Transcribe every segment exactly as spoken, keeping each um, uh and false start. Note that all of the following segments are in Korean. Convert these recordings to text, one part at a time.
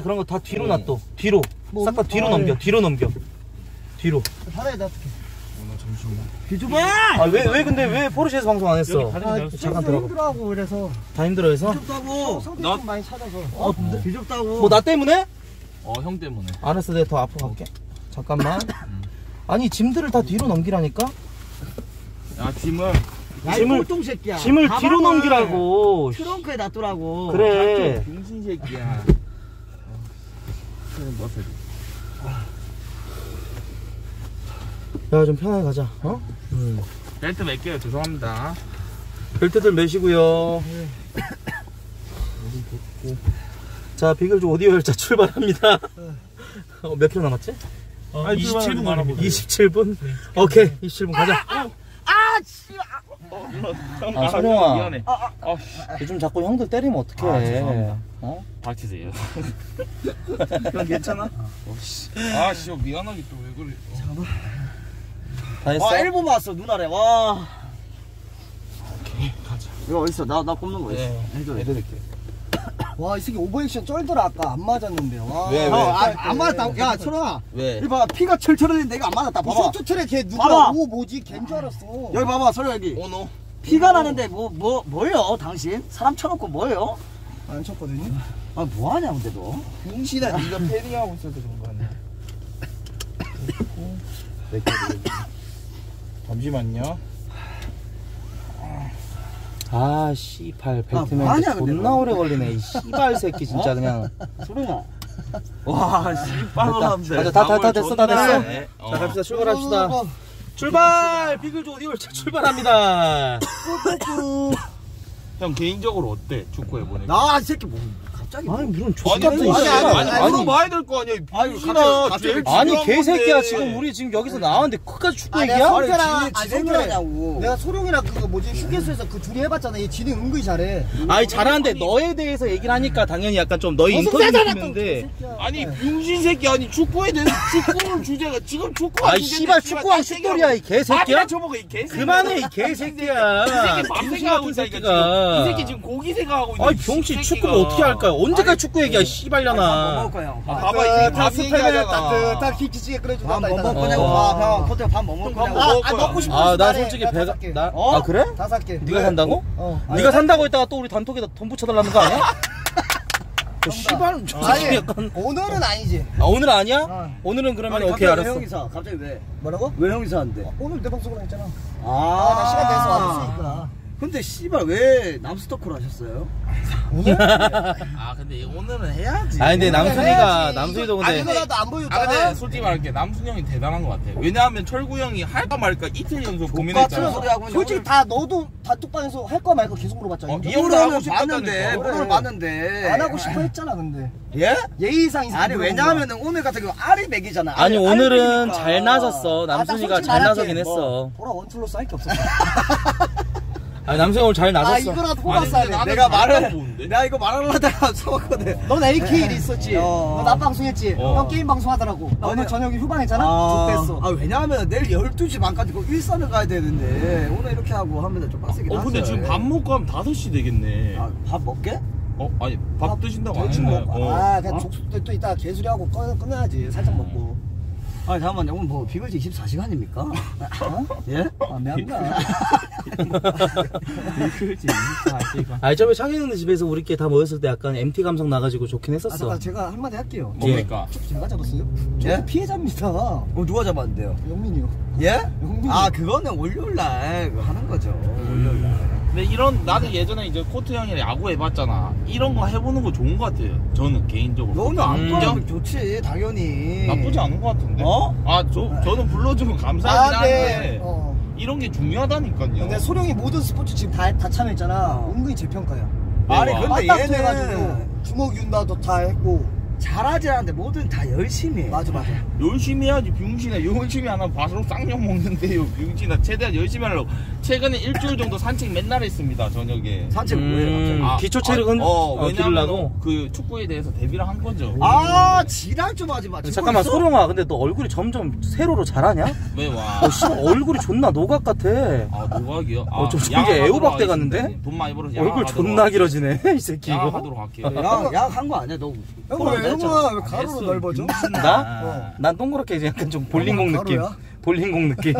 그런 거 다 뒤로 놔둬. 뒤로. 뭐, 싹 다 뒤로 아, 넘겨. 네. 뒤로 넘겨. 뒤로. 하나에 놔둘게. 어, 잠시만. 뒤줘봐! 아, 왜, 왜 근데 왜 포르쉐에서 방송 안 했어? 아, 잠깐 들어가. 힘들어하고 그래서. 다 힘들어해서? 뒤좁다고. 성대 좀 많이 찾아서. 어, 어. 뒤좁다고. 뭐 나 때문에? 어, 형 때문에. 알았어, 내가 더 앞으로 갈게. 잠깐만. 음. 아니, 짐들을 다 뒤로 넘기라니까? 야, 짐을. 야, 짐을, 새끼야. 짐을 뒤로 넘기라고. 트렁크에 놔두라고. 그래. 병신 새끼야. 야, 좀 편하게 가자. 어? 음. 벨트 맬게요. 죄송합니다. 벨트들 매시고요. 네. 자, 비글즈 오디오 열차 출발합니다. 어, 몇 킬로 남았지? 어, 아니, 이십칠 분 가라고. 이십칠 분? 네. 오케이, 이십칠 분 가자. 아, 아, 씨. 아, 소룡아. 미안해. 아, 아, 아, 아. 요즘 자꾸 형들 때리면 어떡해. 아, 죄송합니다. 어? 박치세요. 형 괜찮아? 어, 씨. 아, 씨, 미안하게 또 왜 그래. 어. 잠깐만. 다 했어? 와, 일 분 왔어, 눈알에. 와. 오케이, 가자. 이거 어딨어? 나, 나 꼽는 거 있어. 네, 해드릴게. 와, 이 새끼 오버액션 쩔더라, 아까. 안 맞았는데. 와. 왜, 왜? 아, 아, 안 맞았다고. 야, 철아. 왜? 여기 봐봐. 피가 철철했는데 이거 안 맞았다. 봐봐. 쇼트 트랙 걔 누가 오, 뭐지? 걘 줄 알았어. 여기 봐봐, 서려 여기. 오, 노. 피가 오. 나는데 뭐, 뭐, 뭐예요, 당신? 사람 쳐놓고 뭐예요? 안 쳤거든요? 아, 뭐하냐, 근데 너? 병신아, 니가 패딩하고 있어도 그런 거 아니야. 잠시만요. 아, 씨발, 벨트맨 존나 오래 걸리네. 이 씨발 새끼 진짜. 어? 그냥 소룡아. 와, 씨발로 남자. 다, 다, 다 됐어, 다 됐어. 네. 어. 자, 갑시다. 출발합시다. 어, 어, 어. 출발! 비글즈 오디오 열차 출발합니다. 형 개인적으로 어때? 축구 해보니까. 나, 이 새끼 뭐 갑자기 뭐. 아니, 이런 족같은 아니, 아니, 아니, 아니, 물어봐야 될 거 아니야. 아니, 갑자기, 아니, 개새끼야. 지금 우리 지금 여기서 나왔는데 끝까지 축구 아니, 얘기야? 성태랑, 아니, 성태라냐고. 내가 소룡이랑 그거 뭐지, 휴게소에서 그 둘이 해봤잖아. 얘 지는 은근히 잘해. 아니, 잘하는데 너에 대해서 얘기를 하니까 당연히 약간 좀 너의 인터뷰 있는데. 아니, 병신 새끼. 아니, 축구에 대해서 축구를 주제가 지금 축구가 아니, 씨발, 축구왕 슛돌이야, 이 개새끼야. 그만해, 이 개새끼야. 이 새끼 맘생각하고 있어, 이거. 이 새끼 지금 고기 생각하고 있는. 아니, 병신 축구를 어떻게 할까요? 언제까지 축구 얘기야, 씨발려나. 봐봐, 이 다스타일을 따뜻한 김치찌개 끓여준다. 밥 뭐 먹을 거냐고. 아, 호텔 밥 뭐 먹을 거냐고. 아, 먹고 싶어. 아, 나 솔직히 배가. 아, 그래? 다 살게. 네가 산다고? 어. 네가 산다고 했다가 또 우리 단톡에다 돈 붙여달라는 거 아니야? 씨발, 아니, 약간. 오늘은 아니지. 아, 오늘 아니야? 오늘은 그러면 오케이, 알았어. 왜 형이 사? 갑자기 왜? 뭐라고? 왜 형이 사는데? 오늘 내 방송으로 했잖아. 아, 나 시간 돼서 왔으니까. 근데 씨발 왜 남스토크를 하셨어요? 오늘? 아, 근데 오늘은 해야지. 아, 근데 남순이가 남순이도 근데. 아니, 나도 안 보여줘. 아, 근데 솔직히 말할게, 남순 형이 대단한 것 같아. 왜냐하면 철구 형이 할까 말까 이틀 연속 고민했잖아. 솔직히 다 너도 단톡방에서 할까 말까 계속 물어봤잖아. 이유를 하고 싶었는데, 물어를 봤는데 안 하고 싶어 했잖아, 근데. 예? 예의상 이상. 아니, 왜냐하면은 오늘 같은 경우 알이 맥이잖아. 아니, 오늘은 잘 나섰어. 남순이가 잘 나서긴 했어. 보라 원툴로 쌓일 게 없었어. 아, 남순이 오늘 잘 나섰어. 아, 이거라도 뽑았어야 돼. 내가 말을, 내가 이거 말하려다가 써봤거든. 넌 에이케이 일 있었지. 어. 너 낮방송했지. 어. 넌 게임 방송하더라고. 나 오늘 저녁에 휴방했잖아. 좋댔어. 아, 아, 왜냐하면 내일 열두 시 반까지 그 일산을 가야 되는데 오늘 이렇게 하고 하면 좀 빡세긴 하죠. 어, 근데 하죠. 지금 밥 먹고 하면 다섯 시 되겠네. 아, 밥 먹게? 어, 아니, 밥, 밥 드신다고 안 했나요? 어. 아, 그냥 족속도 또 이따 개수리하고 끝내야지. 살짝 먹고. 아, 잠깐만, 오늘 뭐 비글즈 이십사 시간입니까? 어? 예? 아, 미안합니다. 비글즈 이십사 시간. 아, 저번에 창현 집에서 우리끼리 다 모였을 때 약간 엠티 감성 나가지고 좋긴 했었어. 아, 제가 한마디 할게요. 뭡니까? 예. 제가 잡았어요? 예? 피해자입니다. 어, 누가 잡았는데요? 영민이요. 예? 영민이. 아, 그거는 월요일날 하는 거죠. 월요일날. 근데 이런, 나도 예전에 이제 코트 형이랑 야구 해봤잖아. 이런 거 해보는 거 좋은 거 같아요. 저는 개인적으로. 너는 안좋아하면 좋지, 당연히. 나쁘지 않은 거 같은데. 어? 아, 저, 저는 불러주면 감사하긴 아, 네. 한데. 어. 이런 게 중요하다니까요. 근데 소룡이 모든 스포츠 지금 다, 다 참여했잖아. 어. 은근히 재평가야. 아니, 근데 얘는 해가지고 주먹 윤다도 다 했고. 잘하지 않는데 뭐든 다 열심히 해. 맞아, 맞아. 열심히 해야지, 병신아. 열심히 안 하면 바스로 쌍욕 먹는데요, 병신아. 최대한 열심히 하려고. 최근에 일주일 정도 산책 맨날 했습니다, 저녁에. 산책 음... 뭐예요, 갑자기? 아, 기초 체력은? 아, 어, 어, 왜냐면 그 축구에 대해서 데뷔를 한 거죠. 아, 지랄 좀 하지 마. 잠깐만, 소룡아. 근데 너 얼굴이 점점 세로로 잘하냐? 왜 와? 어, 씨, 얼굴이 존나 노각 같아. 아, 노각이요? 아, 어, 좀 이게 애호박대 갔는데? 돈 많이 벌어서 얼굴 존나 길어지네, 이 새끼. 이거. 야하도록 할게요. 야한 거 아니야, 너. 형아 왜 가로로 넓어져? 나? 어. 난 동그랗게 약간 좀 볼링공 느낌. 볼링공 느낌.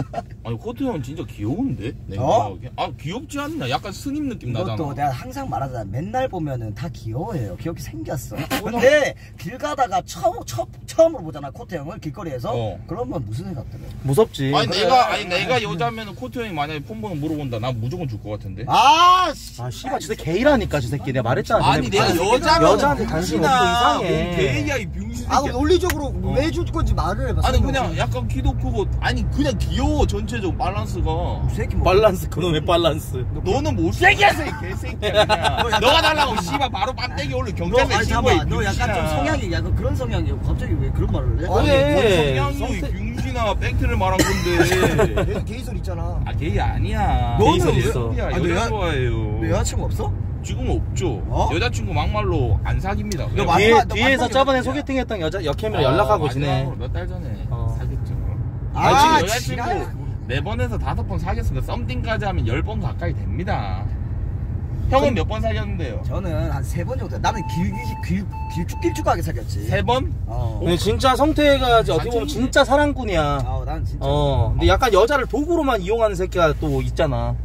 아니 코트 형 진짜 귀여운데? 어? 아 귀엽지 않나? 약간 스님 느낌 나잖아. 그것도 내가 항상 말하잖아. 맨날 보면은 다 귀여워해요. 귀엽게 생겼어. 근데 길 가다가 처음, 처, 처음으로 보잖아 코트 형을 길거리에서. 어. 그러면 무슨 생각 들어? 무섭지. 아니 그래. 내가 아니 내가 여자면은 코트 형이 만약에 폰번호 물어본다. 난 무조건 줄 것 같은데. 아 씨. 아 씨발 진짜 개이라니까 저 새끼. 내가 말했잖아. 아니 내가 여자면 여자한테 관심 없고 이상해. 뭐 개이야 이 병신. 아 논리적으로 어. 왜 줄 건지 말을 해봐. 아니 그냥 거지. 약간 키도 크고. 아니 그냥 귀여워. 전체적으로 밸런스가 새끼 뭐 밸런스 그놈의 밸런스 너는 못생겼어 뭐 이 개새끼야. 너가 달라고 씨발 바로 빰떼기 올려 경찰에 신고해. 너 약간 좀 성향이 약간 그런 성향이야. 갑자기 왜 그런 말을 해? 아니 뭐 성향이 빙신아 팩트를 말한 건데. 계속 게이설 있잖아. 아 게이 아니야. 너는 있어. 아, 여자 좋아해요. 너 여자친구 없어? 지금 없죠. 어? 여자친구 막말로 안 사깁니다. 너 마, 뒤에, 너 뒤에서 저번에 소개팅했던 여자 여캠이랑 어, 연락하고 지내. 몇 달 전에 어. 사귀었죠. 아, 아 지금 여자친구 네 번에서 다섯 번 사귀었습니다. 썸띵까지 하면 열 번 가까이 됩니다. 형은 몇 번 사귀었는데요? 저는 한 세 번 정도. 나는 길쭉길쭉하게 사귀었지. 세 번? 어. 근데 진짜 성태가 어떻게 보면 진짜 사랑꾼이야. 아, 난 진짜. 어. 근데 약간 여자를 도구로만 이용하는 새끼가 또 있잖아.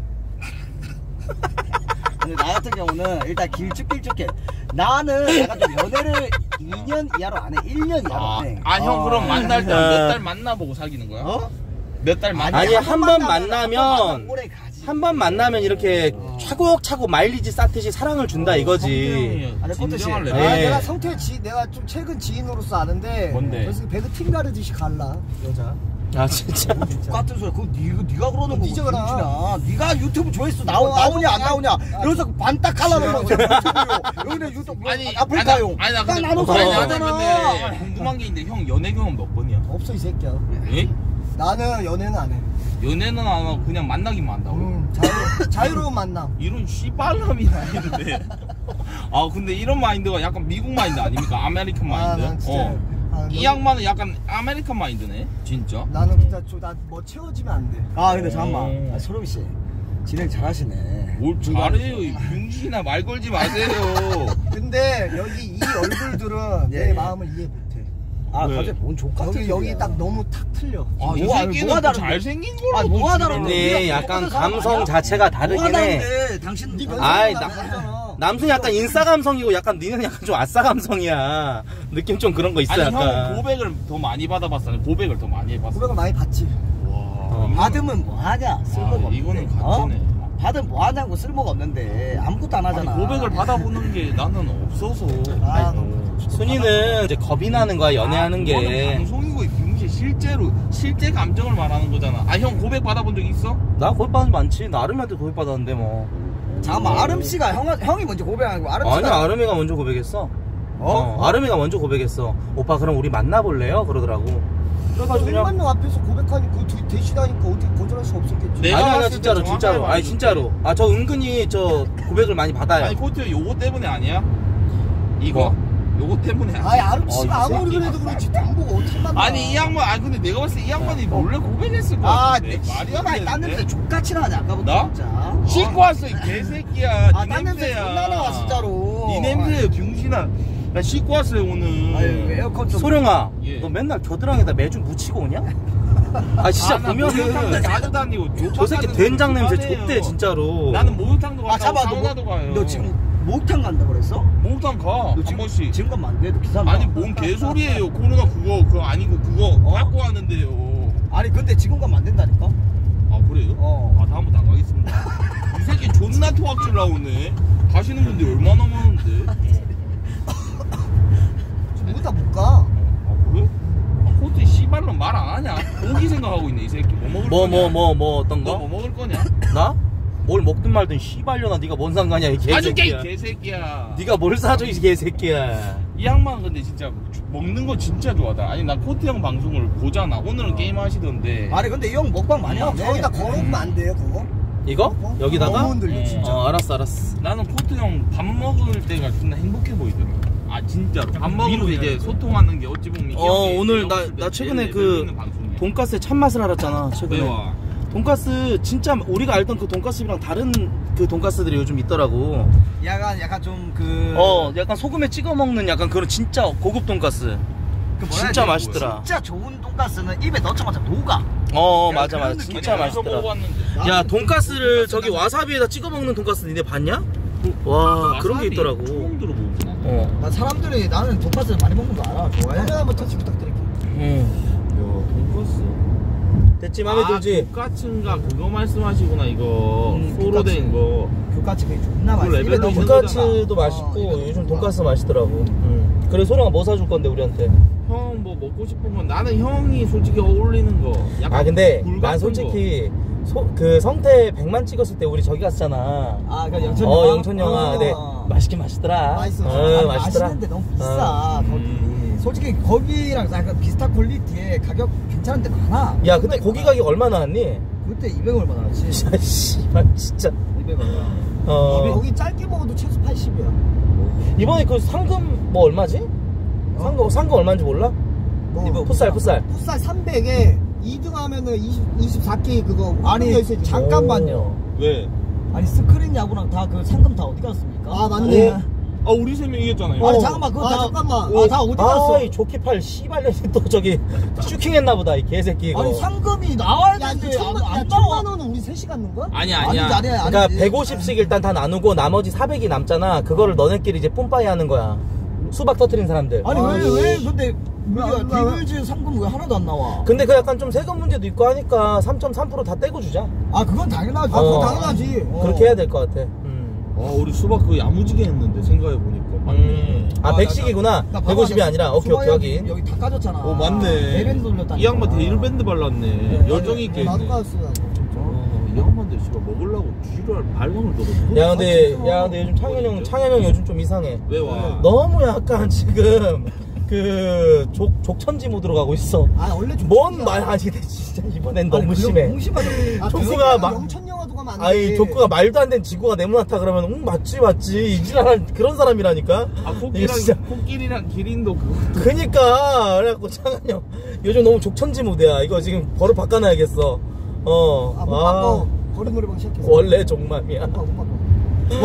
근데 나 같은 경우는 일단 길쭉길쭉해. 나는 약간 좀 연애를 이 년 이하로 안 해. 일 년 이하로 안 해. 아, 형, 아, 그럼 만날 때 몇 달 만나보고 사귀는 거야? 어? 몇 달 만나? 아니, 한 번 만나면, 한 번 만나면 이렇게 어. 차곡차곡 마일리지 쌓듯이 사랑을 준다 어, 이거지. 진정한 레벨. 아, 내가 성태 지, 내가 좀 최근 지인으로서 아는데, 뭔데? 그래서 배그 팀 가르듯이 갈라, 여자. 아 진짜? 똑같은 소리야. 그거 니가, 니가 그러는 거고 진짜 니가 유튜브 조회수 나오, 나오냐 안 나오냐 여기서 반딱 갈라는 거고 여기는 유튜브 아니, 아프리카용 아니 나 근데, 나눠서 아니, 나잖아. 궁금한 게 있는데 형 연애 경험 몇 번이야? 없어 이 새끼야. 에? 나는 연애는 안 해. 연애는 안 하고 그냥 만나기만 한다고? 음, 자유, 자유로운 만남. 이런 씨발람이 아닌데. 아 근데 이런 마인드가 약간 미국 마인드 아닙니까? 아메리칸 마인드? 아, 어. 이 양반은 약간 아메리칸 마인드네 진짜. 나는 진짜 나뭐 채워지면 안돼. 아 근데 잠깐만 아, 소룡씨 진행 잘하시네. 뭘 잘해요 융신아. 말 걸지 마세요. 근데 여기 이 얼굴들은 예. 내 마음을 이해 못해. 아 왜? 갑자기 뭔 족같은 여기, 여기 딱 너무 탁 틀려. 아 이 새끼는 잘생긴 거라. 아 뭐가 다른데 약간 감성 자체가 다르긴 해. 당신 아이 나 남순이 약간 인싸 감성이고 약간 니는 약간 좀 아싸 감성이야. 느낌 좀 그런 거 있어. 아니, 약간. 형은 고백을 더 많이 받아봤어. 고백을 더 많이 해봤어. 고백을 많이 받지. 와. 받으면 뭐 하냐? 쓸모가 없네. 이거는 가짜네. 어? 받으면 뭐 하냐고 쓸모가 없는데 아무것도 안 하잖아. 아니, 고백을 받아보는 게 나는 없어서. 아, 순이는 이제 겁이 나는 거야 연애하는 아, 게. 방송이고 김씨 실제로 실제 감정을 말하는 거잖아. 아 형 고백 받아본 적 있어? 나 고백 받은 거 많지. 나 아름이한테 고백 받았는데 뭐. 잠깐만 아름씨가 형, 형이 먼저 고백하고 아름씨가 아니 아름이가 먼저 고백했어. 어? 어 아름이가 먼저 고백했어. 오빠 그럼 우리 만나볼래요? 그러더라고. 그래가지고 백만 명 앞에서 고백하니까 대신하니까 어떻게 거절할 수 없었겠지. 내가 아니 아니 진짜로 진짜로 아니 진짜로 아 저 은근히 저 고백을 많이 받아요. 아니 코트 요거 때문에 아니야? 이거 어? 요거 때문에 아니 아름씨가 아무리 그래도 그렇지 탐보가 어떻게 만나. 아니 이 양반 아니 근데 내가 봤을 때 이 양반이 몰래 고백했을 거 같은데. 아 말이 안 땄는데 족같이 나네 아까부터. 나? 씻고 왔어 이 개새끼야. 아 딴 냄새 존나 나와 진짜로. 니 냄새야 병신아. 나 씻고 왔어요 오늘. 아유 에어컨 좀 소룡아 예. 너 맨날 겨드랑이에다 매주 묻히고 오냐? 아 진짜 아, 보면은 목욕탕도 자주 다니고 저 새끼 된장 냄새 족대 진짜로. 나는 목욕탕도 가고 사우나도 가요. 너 지금 목욕탕 간다 그랬어? 목욕탕 가. 너 지금, 번씩. 지금 가면 안 돼? 너 기사 안 나. 아니 뭔 개소리예요. 코로나 그거 그거 아니고 그거 갖고 어? 왔는데요. 아니 근데 지금 가면 안 된다니까? 아 그래요? 어. 아 다음부터 안 가겠습니다. 이 새끼 존나 토합질 나오네. 가시는 분들이 얼마나 많은데? 전부 다 못 가. 아 그래? 아 코트 씨발놈 말 안 하냐? 고기 생각하고 있네 이 새끼. 뭐 먹을 뭐, 거냐? 뭐 뭐 뭐 뭐 어떤 거? 너 뭐 먹을 거냐? 나? 뭘 먹든 말든 씨발려나 네가 뭔 상관이야 이 개새끼야. 개새끼야. 네가 뭘 사줘 이 개새끼야. 이 양반 근데 진짜 먹는 거 진짜 좋아하다. 아니 나 코트 형 방송을 보잖아. 오늘은 어. 게임 하시던데. 아니 근데 이 형 먹방 많이 하네. 거기다 걸어오면 안 돼요 그거? 이거? 먹방? 여기다가? 너무 흔들려 진짜. 어 알았어 알았어. 나는 코트 형 밥 먹을 때가 존나 행복해 보이더라고. 아 진짜로 밥 먹으면서 이제 소통하는 게 어찌 보면 어 오늘 나 나 최근에 그 돈까스의 참맛을 알았잖아 최근에. 돈가스 진짜 우리가 알던 그 돈가스랑 다른 그 돈가스들이 요즘 있더라고. 약간 약간 좀 그 어 약간 소금에 찍어 먹는 약간 그런 진짜 고급 돈가스. 그 진짜 맛있더라. 뭐야? 진짜 좋은 돈가스는 입에 넣자마자 녹아. 어 맞아 맞아 진짜 맛있더라. 야 돈가스를 저기 와사비에다 찍어 먹는 돈가스 니네 봤냐? 와 그런 게 있더라고. 처음 들어보고. 어. 나 사람들이 나는 돈가스를 많이 먹는 거 알아. 좋아해. 화면 한번 터치 부탁드릴게요. 응. 돈가스. 됐지 마음에 아, 들지. 교카츠인가 그거 말씀하시구나 이거. 음, 소로 된 거. 교카츠 그게 존나 맛있어. 그 교카츠도 맛있고 어, 요즘 돈가스 맛있더라고. 응. 그래 소룡아 뭐 사줄 건데 우리한테? 형 뭐 먹고 싶은 건 나는 형이 솔직히 어울리는 거. 약간 아 근데 난 솔직히. 거. 소, 그 성태 백만 찍었을 때 우리 저기 갔잖아. 아, 그 영천 영화. 어, 영천 영화. 근데 맛있긴 맛있더라. 맛있어. 어, 맛있더라. 맛있는데 너무 비싸. 어. 거기. 음. 솔직히 거기랑 약간 비슷한 퀄리티에 가격 괜찮은 데가 많아. 야, 근데 고기 가격 얼마 나왔니? 그때 이백 얼마 나왔지? 진짜 씨발 진짜. 이백 얼마. 어. 거기 짧게 먹어도 최소 팔십이야. 이번에 그 상금 뭐 얼마지? 어? 상금 상금 얼마인지 몰라? 뭐 풋살 풋살. 풋살 삼백에 이 등 하면은 이십, 이십사 개 그거 아니 잠깐만요. 왜? 아니 스크린 야구랑 다 그 상금 다 어디 갔습니까? 아 맞네. 어? 아 우리 세 명 이겼잖아요. 아니 잠깐만 그거 아, 다 잠깐만. 어, 아 다 어디 갔어? 아 조키팔 씨발년이 또 저기 슈킹했나 보다 이 개새끼 이거. 아니 상금이 나와야 되는데 천만, 안, 안 나와. 천만 원은 우리 셋이 갖는 거야? 아니 아니야. 아니, 아니야 아니, 그러니까 백오십씩 일단 다 나누고 나머지 사백이 남잖아. 그거를 너네끼리 이제 뿜빠이 하는 거야. 수박 터트린 사람들. 아니 왜 왜 근데 우리가 비글즈 상금 왜 하나도 안 나와? 근데 그 약간 좀 세금 문제도 있고 하니까 삼 점 삼 퍼센트 다 떼고 주자. 아 그건 당연하지. 어. 아 그건 당연하지. 어. 그렇게 해야 될 것 같아. 음. 와 우리 수박 그거 야무지게 했는데 생각해 보니까. 맞네. 음. 아, 아 백씩이구나. 백오십이 아니라. 오케이 오케이 확인. 여기 다 까졌잖아. 어 맞네. 밴드 돌렸다. 이 양반 데일밴드 발랐네. 네. 열정이 있게. 나도 까졌어. 이 양반들 씨가 먹으려고 쥐를 발광을 넣어. 야 근데 야 근데 요즘 창현 형 창현 형 요즘 좀 이상해. 왜 와? 너무 약간 지금. 그 족, 족천지 모드로 가고 있어. 아 원래 뭔 말 아니 진짜 이번엔 너무 심해. 아, 족구가 막 영천 영화도 가면 안 돼. 아이 족구가 말도 안 되는 지구가 네모나다 그러면 응 맞지 맞지 이지랄한 그런 사람이라니까. 아 코끼리랑 진짜. 코끼리랑 기린도 그것도. 그니까 그래갖고 창현이 형 요즘 너무 족천지 모드야. 이거 지금 버릇 바꿔놔야겠어. 어. 아, 못 바꿔. 걸음걸이방 시작했어. 원래 종맘이야. 못 바꿔, 못 바꿔.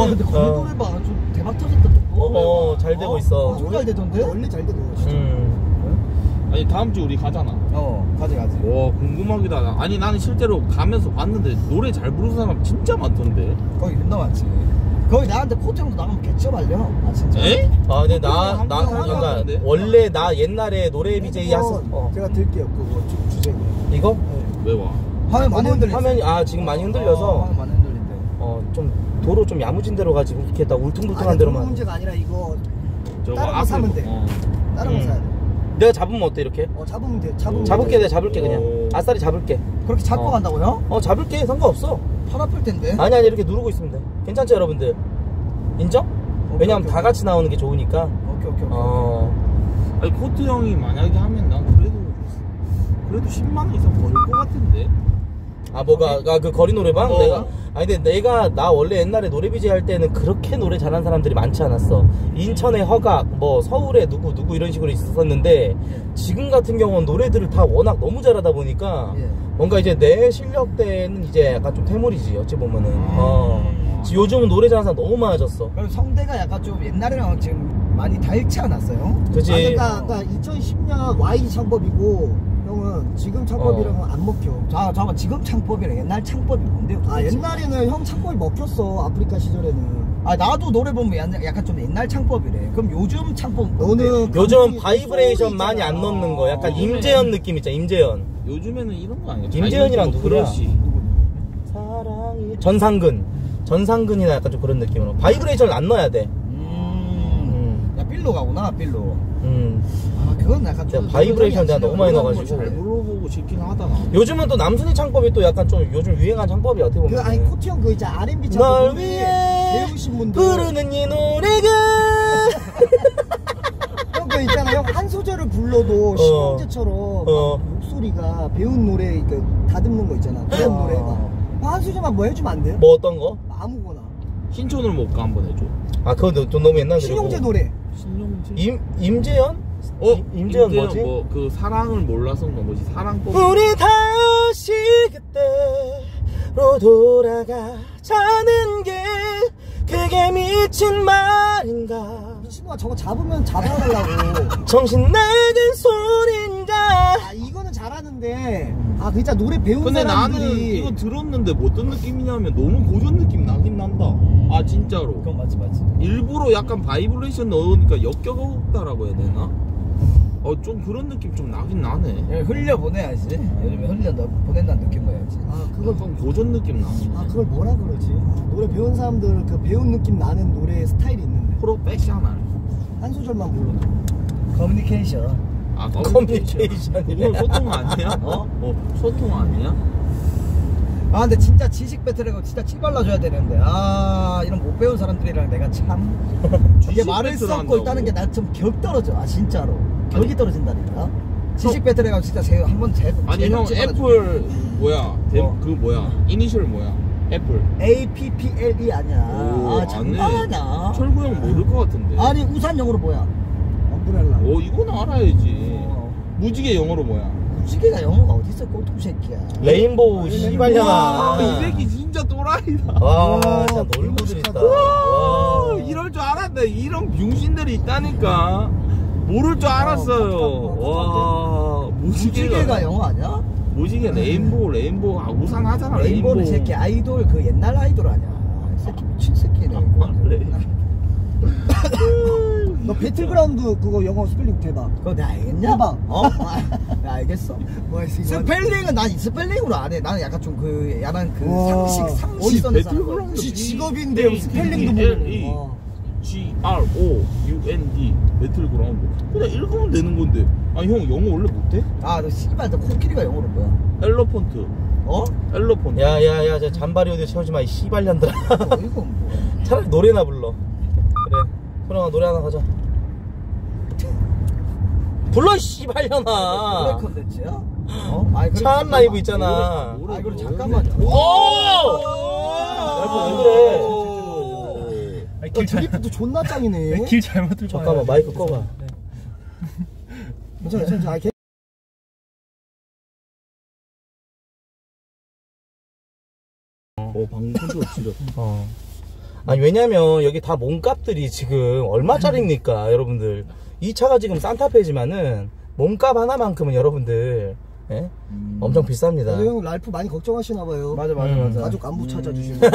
와 근데 걸음걸이방 어. 좀 대박 터졌다. 어, 잘 되고 어, 있어. 정말 잘 되던데? 원래 잘 되고 진짜. 음. 아니 다음 주 우리 가잖아. 어, 가지 가지. 와 궁금하기다. 아니 나는 실제로 가면서 봤는데 노래 잘 부르는 사람 진짜 많던데. 거기 맨날 많지. 거기 나한테 코트 형도 나가면 개쩌발려. 아 진짜. 에? 아 근데 나나 나, 그러니까 원래 나 옛날에 노래 비제이 하서 어. 제가 들게요 그거 주제. 이거? 네. 왜 와? 화면 많이 흔들려. 화면이 아 지금 많이 흔들려서. 어, 화면 많이 흔들린대. 어 좀. 도로 좀 야무진 데로 가지 이렇게 다 울퉁불퉁한 아니, 데로만. 문제가 아니라 이거 다른 거 사면 돼. 어. 다른 거 음. 사야 돼. 내가 잡으면 어때 이렇게? 어 잡으면 돼. 잡으면 잡을게. 내가 잡을게 어. 그냥. 아싸리 잡을게. 그렇게 잡고 어. 간다고요? 어 잡을게. 상관없어. 팔 아플 텐데. 아니 아니 이렇게 누르고 있으면 돼. 괜찮죠 여러분들? 인정? 오케이, 왜냐면 오케이, 다 오케이. 같이 나오는 게 좋으니까. 오케이 오케이 오케이. 어. 아니 코트 형이 만약에 하면 난 그래도 그래도 십만 원 이상 벌 것 같은데. 아 뭐가 아, 그 거리 노래방? 어. 내가 아니 근데 내가 나 원래 옛날에 노래비제 할 때는 그렇게 노래 잘하는 사람들이 많지 않았어. 인천의 허각 뭐 서울의 누구 누구 이런 식으로 있었는데 예. 지금 같은 경우는 노래들을 다 워낙 너무 잘하다 보니까 예. 뭔가 이제 내 실력대는 이제 약간 좀 퇴물이지 어찌 보면은. 아. 어. 요즘은 노래 잘하는 사람 너무 많아졌어. 그럼 성대가 약간 좀 옛날이랑 지금 많이 달지 않았어요? 그치. 아, 그러니까, 그러니까 이천십 년 와이 창법이고 형은 지금 창법이랑은 어. 안 먹혀. 아, 잠깐만 지금 창법이랑 옛날 창법이 뭔데요? 아 옛날에는 형 창법이 먹혔어. 아프리카 시절에는. 아 나도 노래 보면 약간 좀 옛날 창법이래. 그럼 요즘 창법 너는 요즘 바이브레이션 많이 안 넣는 거 약간 아, 임재현 느낌 있잖아. 임재현 요즘에는 이런 거 아니야? 임재현이랑 누구야? 사랑이 전상근 전상근이나 약간 좀 그런 느낌으로 바이브레이션을 안 넣어야 돼. 음. 음. 야 빌로 가구나 빌로. 음. 아 그건 약간 좀 바이브레이션 내가 너무 많이 넣어가지고 잘 물어보고 싶긴 하다. 요즘은 또 남순이 창법이 또 약간 좀 요즘 유행한 창법이 어떻게 보면 그 아니 코트 형 그 이제 알앤비 창법 날 위해 배우신 분들 부르는 이 노래가 형 그 있잖아 형 한 소절을 불러도 신형제처럼 어. 목소리가 배운 노래 그 다듬는 거 있잖아 그런 아. 노래가 한 소절만 뭐 해주면 안 돼요? 뭐 어떤 거? 아무거나 신촌을 못 가 한번 해줘. 아 그건 좀 너무 옛날 신용재 노래 신용재 임, 임재현? 어? 임재현 뭐지? 뭐 그 사랑을 몰라서 그런 거지. 사랑 법 우리 다시 그때로 돌아가자는 게 그게 미친 말인가. 미친놈아 저거 잡으면 잡아달라고. 정신 나간 소린가. 아 이거는 잘하는데 아 진짜 노래 배운 근데 사람들이. 나는 이거 들었는데 뭐 어떤 느낌이냐면 너무 고전 느낌 나긴 난다. 아 진짜로 그건 맞지 맞지. 일부러 약간 바이브레이션 넣으니까 역겨웠다라고 해야 되나? 어 좀 그런 느낌 좀 나긴 나네. 흘려보내야지. 요즘에 흘려보낸다는 느낌으로 해야지. 아 그걸 좀 고전 느낌 나. 아 그걸 뭐라 그러지? 노래 배운 사람들은 그 배운 느낌 나는 노래 스타일이 있는데. 프로페셔널. 한 소절만 불러도. 커뮤니케이션. 아 커뮤니케이션. 이건 소통 아니야? 어? 어 소통 아니야? 아 근데 진짜 지식 배틀이고 진짜 치발라줘야 되는데 아 이런 못 배운 사람들이랑 내가 참 이게 말을 섞고 있다는 게 나 좀 격 떨어져. 아 진짜로 격이 아니, 떨어진다니까. 지식 배틀 해가지고 진짜 제가 한번 제 아니 형 애플 뭐야 어. 그 뭐야 이니셜 뭐야 애플 에이 피 피 엘 이 아니야. 오, 아 장난하냐 철구 형 모를 것 같은데. 아니 우산 영어로 뭐야 엄브렐라. 오 이건 알아야지. 어. 무지개 영어로 뭐야. 무지개가 영어가 어딨어 꼴통새끼야. 레인보우 씨발잖아. 이 새끼 진짜 또라이다. 와, 와 진짜 놀고들 있다. 와, 이럴 줄 알았네. 이런 병신들이 있다니까. 모를 줄 알았어요. 어, 와 무지개가, 무지개가 영어 아니야? 무지개 레인보우 레인보우 아 우상하잖아. 레인보우. 레인보우는 새끼 아이돌 그 옛날 아이돌 아니야. 아, 새끼 미친 새끼네. 아, 그래. 너 배틀그라운드 그거 영어 스펠링 대박. 그거 내가 알겠냐? 봐. 어? 나 알겠어. 뭐 스펠링은 난 스펠링으로 안 해. 나는 약간 좀 그 약간 그 상식 상식 선상. 배틀그라운드 직업인데 스펠링도 모르고. 지 알 오 유 엔 디 배틀그라운드. 그냥 읽으면 되는 건데. 아니 형 영어 원래 못해? 아 너 씨발 너 코끼리가 영어로 뭐야? 엘러펀트. 어? 엘러펀트. 야야야 저 잔바리 어디 채우지 마 이 씨발년들아. 어, 이건 뭐야? 차라리 노래나 불러. 그래 소룡아 노래 하나 가자. 불러 씨발년아. 노래 컨텐츠야? 어? 차안 라이브 있잖아. 노래, 노래, 아 그래 잠깐만. 오! 오! 왜 그래? 길 드리프트 존나 짱이네. 길 잘못 들고. 잠깐만 마이크 꺼봐. 괜찮아 괜찮아. 오 방송도 지렸어. 어. 아니 왜냐면 여기 다 몸값들이 지금 얼마짜리입니까 여러분들. 이 차가 지금 산타페지만은 몸값 하나만큼은 여러분들 예? 음. 엄청 비쌉니다. 형 랄프 많이 걱정하시나봐요. 맞아 맞아 음. 맞아 가족 안부 찾아주시고.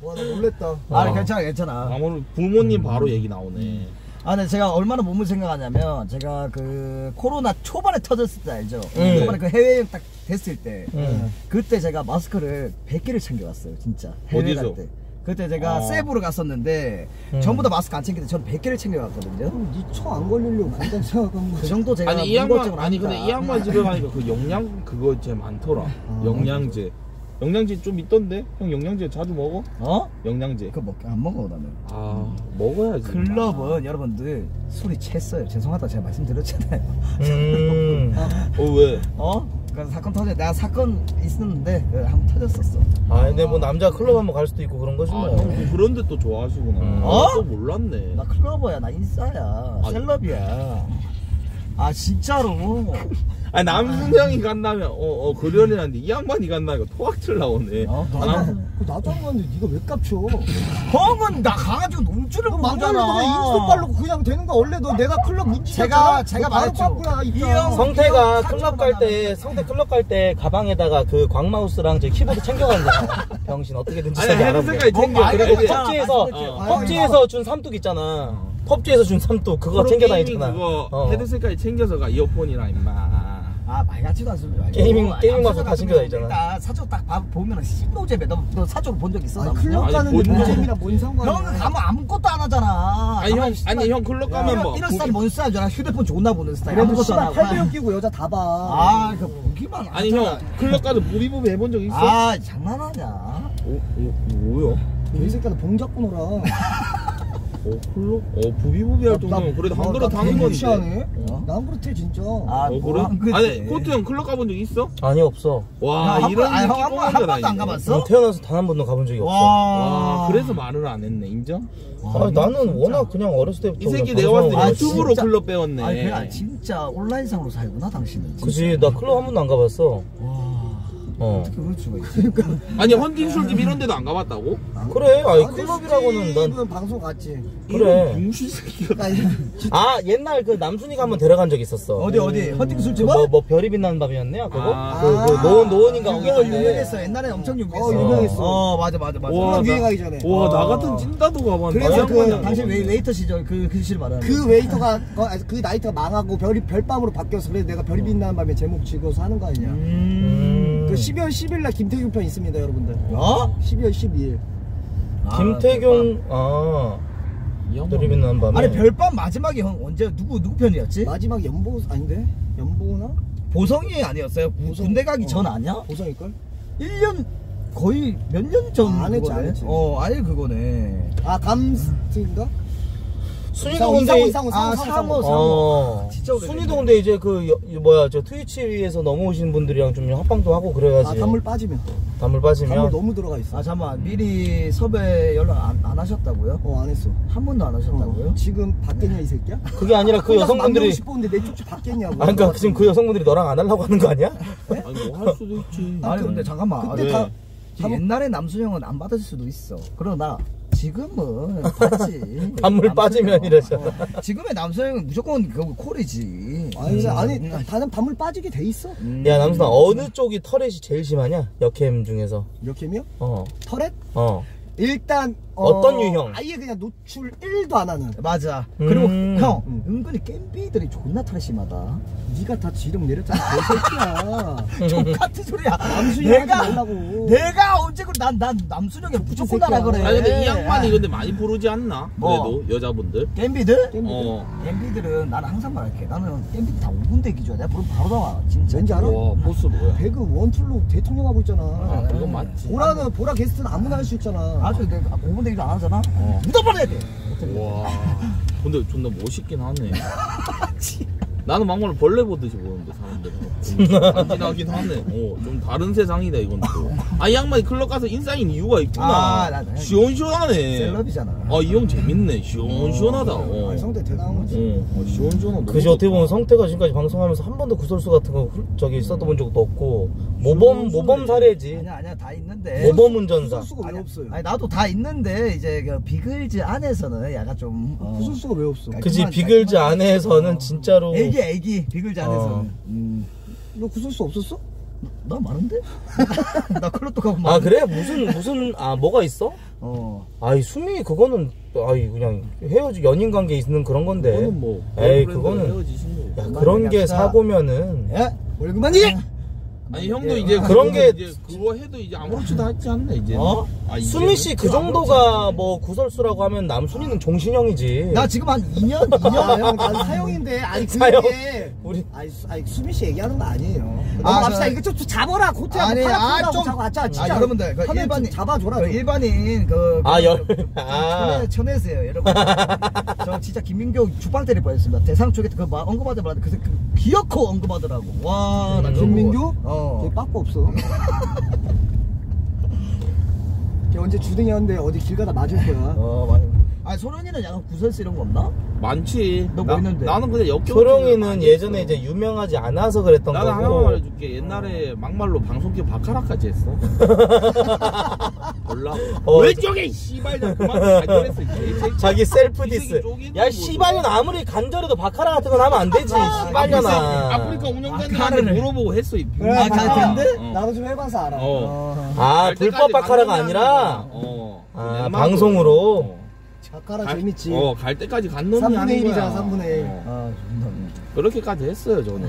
와 나 놀랬다. 아 괜찮아 괜찮아. 아무래도 부모님 바로 얘기 나오네. 아 근데 제가 얼마나 몸을 생각하냐면 제가 그 코로나 초반에 터졌을 때 알죠? 음. 초반에 그 해외여행 딱 됐을 때 음. 그때 제가 마스크를 백 개를 챙겨왔어요 진짜. 해외 갈 때 그때 제가 아. 세부로 갔었는데 음. 전부 다 마스크 안 챙겼는데 저는 백 개를 챙겨왔거든요. 니 초 안 걸리려고 일단 생각한 거. 그 정도 제가 아니 이 양반 아니 근데 이 양반 집에 가니까 그 영양 그거 제 많더라. 아. 영양제 영양제 좀 있던데? 형 영양제 자주 먹어? 어? 영양제 그거 먹, 안 먹어 나는. 아 음. 먹어야지. 클럽은 여러분들 술이 챘어요. 죄송하다 제가 말씀드렸잖아요. 음. 어 왜? 어? 그러니까 사건 터져. 내가 사건 있었는데 한번 터졌었어. 아 근데 뭐 남자 클럽 한번 갈 수도 있고 그런 거지 뭐. 아, 형 그런데 또 좋아하시구나. 음. 어? 또 몰랐네. 나 클럽어야 나 인싸야. 아, 셀럽이야. 아 진짜로? 아니 남순형이 간다면 어어 그련이라는데 이 양반이 간다니까 토악질 나오네. 어? 아, 나도, 나도 안 갔는데 니가 왜 깝쳐? 형은 나 가가지고 논줄을 모르잖아. 인스톱발로 그냥 되는 거 원래 너 내가 클럽 못 지켰잖아. 제가 제가 말했죠. 성태가 클럽 갈 때 성태 클럽 갈 때 가방에다가 그 광마우스랑 제 키보드 챙겨간다. 병신 어떻게든지 자기 알아보게. 그리고 펍지에서 펍지에서 준 삼뚝 있잖아. 펍지에서 준 삼뚝 그거 챙겨다니잖아. 그거 헤드셋까지 챙겨서 가 이어폰이랑 임마. 아 말같지도 않습니다. 게이밍 게이밍 와서 다 챙겨다니잖아. 사조 딱 보면 십노잼이야. 너, 너 사조로 본 적 있어? 클럽 가는 노잼이랑 뭔 상관이야. 형은 가면 아무것도 안 하잖아. 아니 형 아니 형 클럽 가면 뭐 이런 스타일 뭔 스타일 알아? 휴대폰 존나 보는 스타일. 그래도 씨발 팔 배율 끼고 여자 다 봐. 아 그 보기만 하잖아. 아니 형 클럽 가도 부비부비 해본 적 있어? 아 장난하냐? 오 뭐야? 이 새끼가 봉 잡고 놀아. 어 클럽? 어 부비부비 할 정도면 그래도 한 그릇 하는 건데. 난 그렇대 진짜. 아, 어, 그래? 안 아니 코트 형 클럽 가본 적 있어? 아니 없어. 와 야, 이런 느낌 한 번도 안 가봤어? 태어나서 단 한 번도 가본 적이 없어. 와, 와 그래서 말을 안 했네. 인정? 와, 아니, 나는 진짜. 워낙 그냥 어렸을 때부터 이 새끼 내가 봤을 때 유튜브로 진짜. 클럽 배웠네. 아니 그냥 진짜 온라인상으로 살구나 당신은. 그치 나 클럽 한 번도 안 가봤어. 와. 어. 어떻게 그럴 수가 있지? 아니 헌팅 술집 이런 데도 안 가봤다고? 아, 그래 아니 클럽이라고는 난 방송 갔지. 그래 공신 새끼가 아 옛날 그 남순이가 한번 데려간 적 있었어. 어디 어디 헌팅 술집? 뭐, 뭐 별이 빛나는 밤이었네요 그거? 아 그, 그 노원, 노원인가 거기 있던데. 유명했어 옛날에 엄청 유명했어. 어, 유명했어. 어 맞아 맞아 맞아. 와, 유행하기 전에 와 나 같은 찐따도 가봤는데. 그래서 그 당신 웨이터 시절 그 글씨를 말하는 그 웨이터가 그 나이트가 망하고 별이 별밤으로 바뀌어서 그래서 내가 별이 빛나는 밤에 제목 지어서 하는 거 아니냐. 그 십이월 십일날 김태균 편 있습니다 여러분들. 어? 십이월 십이일 아, 김태균.. 아.. 별이 빛나는 밤에 아니 별밤 마지막에 형 언제 누구 누구 편이었지? 마지막 연보.. 아닌데? 연보나? 보성이 아니었어요? 보성, 군대 가기 어. 전 아니야? 보성일걸? 일 년.. 거의 몇 년 전 아, 안 했지 안 했지 어 아예 그거네. 아 감스트인가? 순이도 근데 상호, 상호, 상호, 아 상호 상호, 상호. 아, 진짜 순이도 근데 이제 그 여, 뭐야 저 트위치에서 넘어오신 분들이랑 좀 합방도 하고 그래야지. 아 단물 빠지면 단물 빠지면 단물 너무 들어가 있어. 아 잠깐만 미리 섭외 연락 안, 안 하셨다고요? 어 안 했어. 한 번도 안 하셨다고요? 어, 지금 받겠냐 이 새끼야? 그게 아니라 그 여성분들이 싶었는데 내 쪽지 받겠냐고. 아 그러니까 지금 그 여성분들이 너랑 안 하려고 하는 거 아니야? 네? 아니 뭐 할 수도 있지. 아니 근데 잠깐만 근데 다 옛날에 남순 형은 안 받았을 수도 있어. 그러나 지금은 받지. 단물 빠지면 이래서 어. 지금의 남순 형은 무조건 그 콜이지. 아니 음. 아니 다른 단물 빠지게 돼 있어. 음. 야 남순아 어느 쪽이 터렛이 제일 심하냐? 여캠 중에서. 여캠이요? 어. 터렛? 어. 일단 어떤 어, 유형? 아예 그냥 노출 일도 안 하는. 맞아. 음. 그리고 형 음. 은근히 겜비들이 존나 탈심하다. 네가 다 지름 내렸잖아. 개새끼야. 똑같은 소리야. 남순이 내가 하려고. 내가 언제 그래? 난난 남순이에게 무조건 하라 그래. 아니 근데 이 양반이 이런데 많이 부르지 않나? 그래도 어. 여자분들. 겜비들? 겜비들. 어. 겜비들은 나는 항상 말할게. 나는 겜비들 다 오분 대기줘야 내가 부르면 바로 나와. 진짜. 왠지 알아? 와 보스 뭐야? 배그 원툴로 대통령 하고 있잖아. 아, 그건 맞지. 보라는 보라 게스트는 아무나 할 수 있잖아. 아주 내가 오분 얘기를 안 하잖아? 어. 묻어버려야 돼! 와 근데 존나 멋있긴 하네. 나는 막말로 벌레 보듯이 보는데 사람들은 간지나긴 하네. 어, 좀 다른 세상이다 이건 또. 아 이 양반이 클럽 가서 인싸인 이유가 있구나. 아, 나, 시원시원하네. 셀럽이잖아. 아 이 형 재밌네. 시원시원하다. 어. 아니, 성태 대단한거지. 어. 아, 시원시원하다. 그치 어떻게 보면 성태가 지금까지 방송하면서 한 번도 구설수 같은 거 저기 써본 적도 없고 모범 모범 사례지. 아니야 아니야 다 있는데. 모범 운전사. 구설수가 왜 없어요? 아니 나도 다 있는데 이제 그 비글즈 안에서는 약간 좀 구설수가 왜 없어? 그치 비글즈 안에서는 진짜로. 애기 애기 비글즈 안에서는. 어. 음. 너 구설수 없었어? 나 많은데? 나 클럽도 가고 많은데? 아 그래? 무슨 무슨 아 뭐가 있어? 어. 아이 수미 그거는 아이 그냥 헤어지 연인 관계 있는 그런 건데. 그거는 뭐. 에이 그거는. 야 그런 게 사고면은. 예? 월급만이. 아니 형도 예, 이제 그런 게 이제 그거 해도 이제 아무렇지도 하지 않네 이제. 어? 아, 수미 씨 그 정도가 뭐 구설수라고 하면 남순이는 종신형이지. 나 지금 한 이 년, 이 년 난 사형인데. 아니 그게 우리 아니, 아니 수미 씨 얘기하는 거 아니에요. 아 갑시다. 이거 좀, 좀 잡아라 코트야. 아니 아 좀 잡아 진짜. 아, 여러분들 그 일반 잡아줘라. 그 일반인 그 아 열 아 천혜세요 여러분. 저 진짜 김민교 주방 때릴 뻔했습니다. 대상 쪽에 그 언급하자마자 그 기어코 언급하더라고. 와 나 김민교 걔 빠꾸 없어. 걔 언제 주둥이였는데 어디 길 가다 맞을 거야. 어 맞아. 아니 소룡이는 약간 구설수 이런 거 없나? 많지. 너 뭐 있는데? 나는 근데 역경. 소룡이는 예전에 있어. 이제 유명하지 않아서 그랬던 나는 거고. 나는 하나만 말해줄게. 옛날에 어. 막말로 방송계 바카라까지 했어. 몰라. 어, 왼쪽에 이 씨발 나 그만 간절했어. 자기 셀프 디스. 야 씨발년 아무리 간절해도 바카라 같은 건 하면 안 되지. 씨발년아. 아프리카 운영자한테 물어보고 했어. 이 그래, 아 잘텐데? 어. 나도 좀 해봐서 알아. 어. 어. 아 불법 바카라가 아니라. 어. 아 방송으로. 바카라 갈, 재밌지. 어, 갈 때까지 간 놈이 하는 거야. 삼분의 일이잖아 삼분의 일. 어. 아, 존나. 그렇게까지 했어요 저는.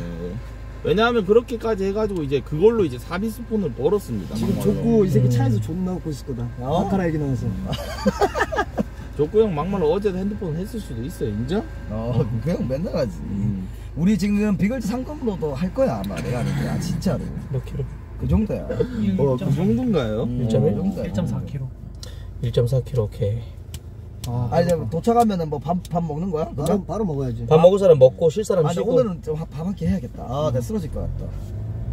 왜냐하면 그렇게까지 해가지고 이제 그걸로 이제 사비스폰을 벌었습니다. 지금 족구 이 새끼 음. 차에서 존나 웃고 있을 거다. 어? 바카라 얘기 나와서. 족구 형 막말로 어제도 핸드폰 했을 수도 있어요. 인정? 어, 그 형 맨날 하지. 음. 우리 지금 비글즈 상금으로도 할 거야 아마. 내가 하는 거야 진짜로. 몇 킬로? 그 정도야. 일, 어, 일. 그 정도인가요? 일 점 일? 일 점 사 킬로. 일 점 사 킬로 오케이. 아, 아니 그렇구나. 도착하면은 뭐 밥 밥 먹는 거야? 그냥? 바로, 바로 먹어야지. 밥 먹을 사람 먹고 쉴 사람 아니, 쉬고. 아니 오늘은 밥 한 끼 해야겠다. 아 음. 내가 쓰러질 것 같다.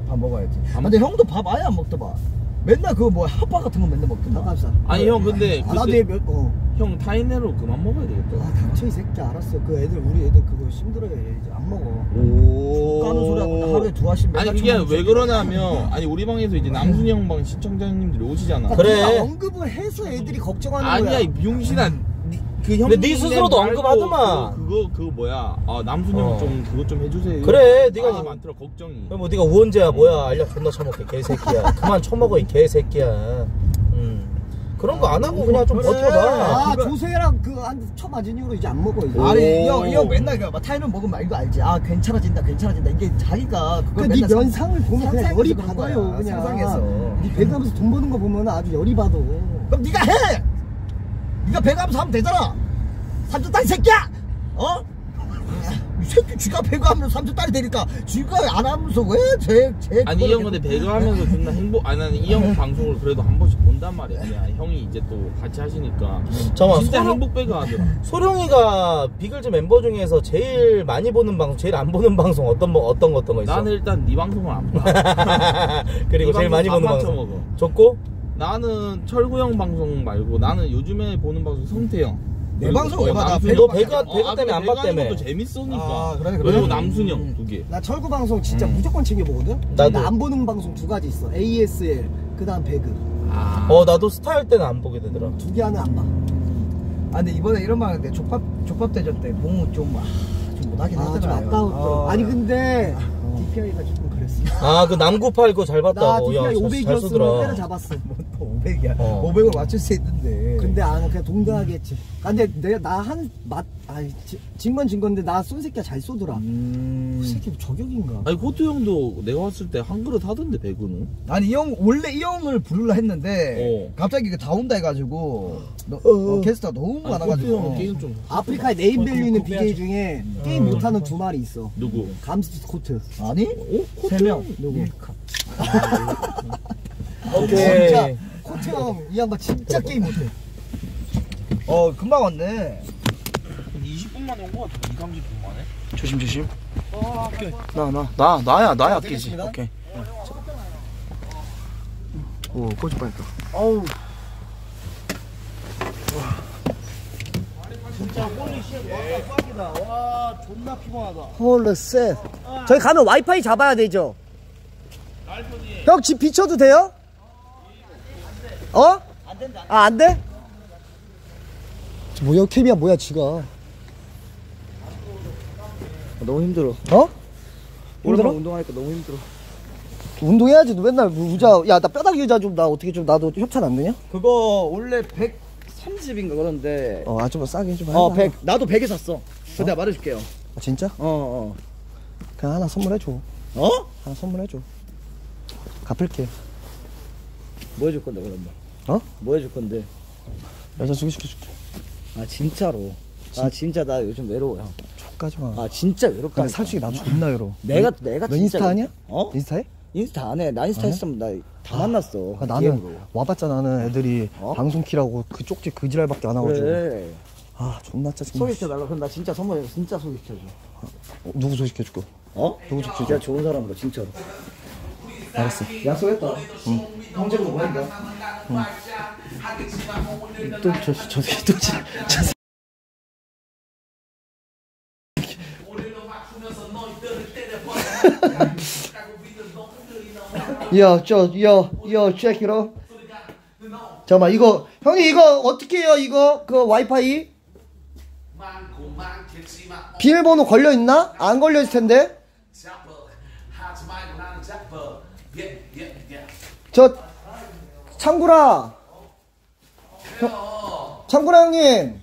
밥 먹어야지. 아, 근데 형도 밥 아예 안 먹더만. 맨날 그거 뭐 핫바 같은 거 맨날 먹더만. 닭가슴살. 아니 그래. 형 근데 아, 나도 얘몇 거. 형 타이네로 그만 먹어야 되겠다. 아 당첨이 새끼 알았어. 그 애들 우리 애들 그거 힘들어해. 이제 안 먹어. 오. 까는 소리 하고 하루에 두 알씩. 아니 이게 왜 그러냐면 아니 우리 방에서 이제 남순이 형 방 시청자님들이 오시잖아. 그러니까 그래. 언급을 해서 애들이 걱정하는 아니야, 거야. 아니야 미용실한. 그 근데 네 스스로도 언급하더만. 그거 그거 뭐야? 아 남순이 형 좀 어. 그거 좀 해주세요. 그래, 네가 아, 많더라 걱정이. 그럼 뭐 네가 우원재야 뭐야? 알약 존나 처먹게 개새끼야. 그만 처먹어 이 개새끼야. 음 그런 거 안 하고 그냥 좀 그래. 버텨봐. 아 조세랑 그 한 처맞은 이후로 이제 안 먹어 이제. 아니 형 형 맨날 그 타이너 먹으면 막 이거 알지? 아 괜찮아진다 괜찮아진다 이게 자기가 그걸 맨날 네 면상을 보면 그냥 열이 받아요 그냥. 상상해서. 네 배가면서 돈 버는 거 보면 아주 열이 받어. 그럼 네가 해. 니가 배가면서 하면 되잖아! 삼촌딸이 새끼야! 어? 이 새끼 쥐가 배가하면서 삼촌딸이 되니까 쥐가 안 하면서 왜 쟤, 쟤. 아니 이 형 근데 배가하면서 존나 행복. 아니 나는 이 형 방송을 그래도 한 번씩 본단 말이야. 아니, 형이 이제 또 같이 하시니까 잠깐만, 진짜 소룡, 행복 배가하더라. 소룡이가 비글즈 멤버 중에서 제일 많이 보는 방송, 제일 안 보는 방송 어떤 거 어떤 거 있어? 나는 일단 네 방송을 안 봐. 그리고 네 제일 방송 많이 보는 방송 먹어. 좋고? 나는 철구 형 방송 말고 나는 요즘에 보는 방송 성태 형. 내 방송 왜 봐? 너 배가 배가 때문에 안 봤다며. 것도 재밌으니까. 아, 그래, 그래. 그리고 남순 형 두 개. 나 철구 방송 진짜 음. 무조건 챙겨 보거든. 나도 안 보는 방송 두 가지 있어. 에이에스엘 그다음 배그. 아. 어 나도 스타 할 때는 안 보게 되더라. 두 개 하나 안 봐. 아 근데 이번에 이런 말 하는데 족밥 족밥 대전 때 봉우 좀 막 좀 못 하긴 하더라. 아까웠어. 아니 근데 디피아이가 조금 그랬어. 아 그 남구팔 그거 잘 봤다고. 나 디피아이 오백이었으면 때려 잡았어. 오백이야. 어. 오백을 맞출 수 있는데. 근데 아 그냥 동등하게 했지. 아, 근데 내가 나 한 맛 아이 진 건 진 건데 나 쏜 새끼야 잘 쏘더라. 음. 그 새끼 저격인가? 아니 호트 형도 내가 왔을 때 한 그릇 하던데 배구는. 아니 이 형 원래 이 형을 부르려 했는데 어. 갑자기 그 다 온다 해가지고 너, 어. 어, 게스트가 너무 아니, 많아가지고. 호트 형 게임 좀. 아프리카의 네임밸류 있는 비게이 중에 음. 게임 음. 못하는 두 마리 있어. 누구? 감스트 코트. 아니? 어? 세 명. 누구? 오케이. 진짜 코트 형 이 양반 진짜 게임 못해. 어 금방 왔네. 이십 분만에 온 것 같아. 이삼십 분만에. 조심 조심. 어, 나 나 나 나야 나야 아끼지. 오케이. 어, 오 꼬집 빠졌다. 아우. 진짜 홀리 쉣 와 빡이다. 와 존나 피곤하다. 홀리 셋. 저희 가면 와이파이 잡아야 되죠? 형 집 비춰도 돼요? 어? 안 된다. 아, 안 돼? 뭐야, 케비야, 뭐야, 지가. 너무 힘들어. 어? 오늘만 운동하니까 너무 힘들어. 운동해야지, 너 맨날 의자. 야, 나 뼈다귀 의자 좀, 나 어떻게 좀, 나도 협찬 안 되냐? 그거 원래 백삼십인가 그러는데. 어, 아줌마 싸게 좀 하자. 어, 백. 나도 백에 샀어. 그거 내가 말해줄게요. 아, 진짜? 어, 어. 그냥 하나 선물해줘. 어? 하나 선물해줘. 갚을게. 뭐 해줄 건데 그러면? 어? 뭐 해줄 건데? 여자 소개시켜줄게. 아 진짜로? 진... 아 진짜 나 요즘 외로워 형. 족까지 마. 아 진짜 외롭다. 솔직히 나 존나 외로워. 내가 너, 내가 너 진짜 인스타 하냐? 어? 인스타해? 인스타 안 해. 나 인스타 했으면 나 다 만났어. 아, 나는 디엠으로. 와봤자 나는 애들이 어? 방송 키라고 그 쪽지 그 지랄밖에 안 하거든. 그래. 아 존나 짜증나. 소개시켜달라. 그럼 나 진짜 선물해서 진짜 소개시켜줘. 아, 어, 누구 소개시켜줄 거? 어? 누구 소개시켜줘? 야 좋은 사람으로 진짜로. 알았어. 약속했다. 응. 형제도 보니까. 응. 또 저 저 또 저. 야, 저, 야, 야, 체키로. 잠깐만 이거 형이 이거 어떻게 해요? 이거 그 와이파이 비밀번호 걸려 있나? 안 걸려 있을 텐데. 저 창구라 저, 창구라 형님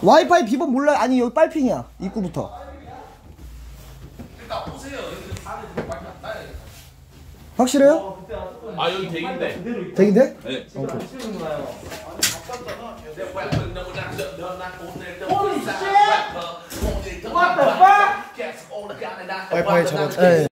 와이파이 비번 몰라요? 아니 여기 빨핑이야 입구부터. 확실해요? 아 여기 대기인데. 대기인데? 네. 오케이. 와이파이 잡아줄게.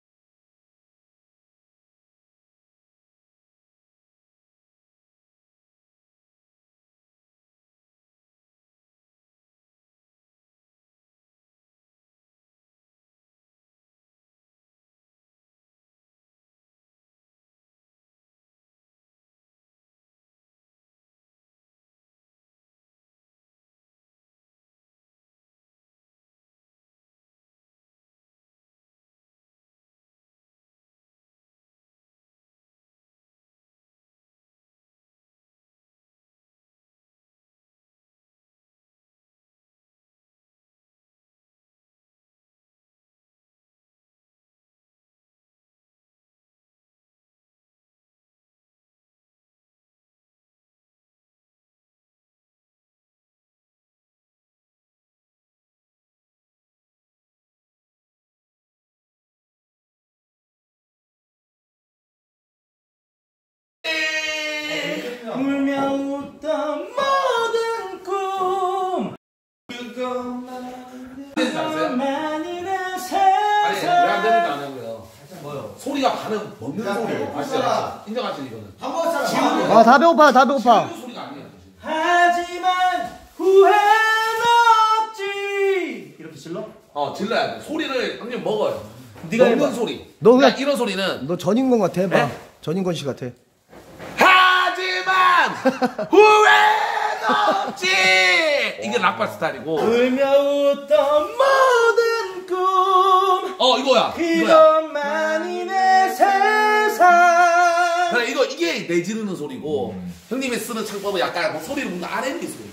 울며 웃던 모든 꿈 그것만이라 세상. 뭐요? 소리가 반응 먹는 소리예요. 아시죠? 인정하시죠 이거는? 아, 다 배고파, 다 배고파. 소리가 아니에요. 하지만 후회는 없지. 이렇게 질러? 어, 질러야 돼. 소리를 형님 먹어요. 네가 먹는 소리. 너 그냥 이런 소리는 너 전인권 같아. 봐. 전인권 씨 같아. 하지만 후회는 없지. 이게 락발 스타일이고. 울며 웃던 모든 꿈. 어, 이거야. 그것만이 내 세상. 그래, 이거 이게 내지르는 소리고. 음. 형님이 쓰는 창법은 약간 뭐 소리를 뭔가 알앤비 소리.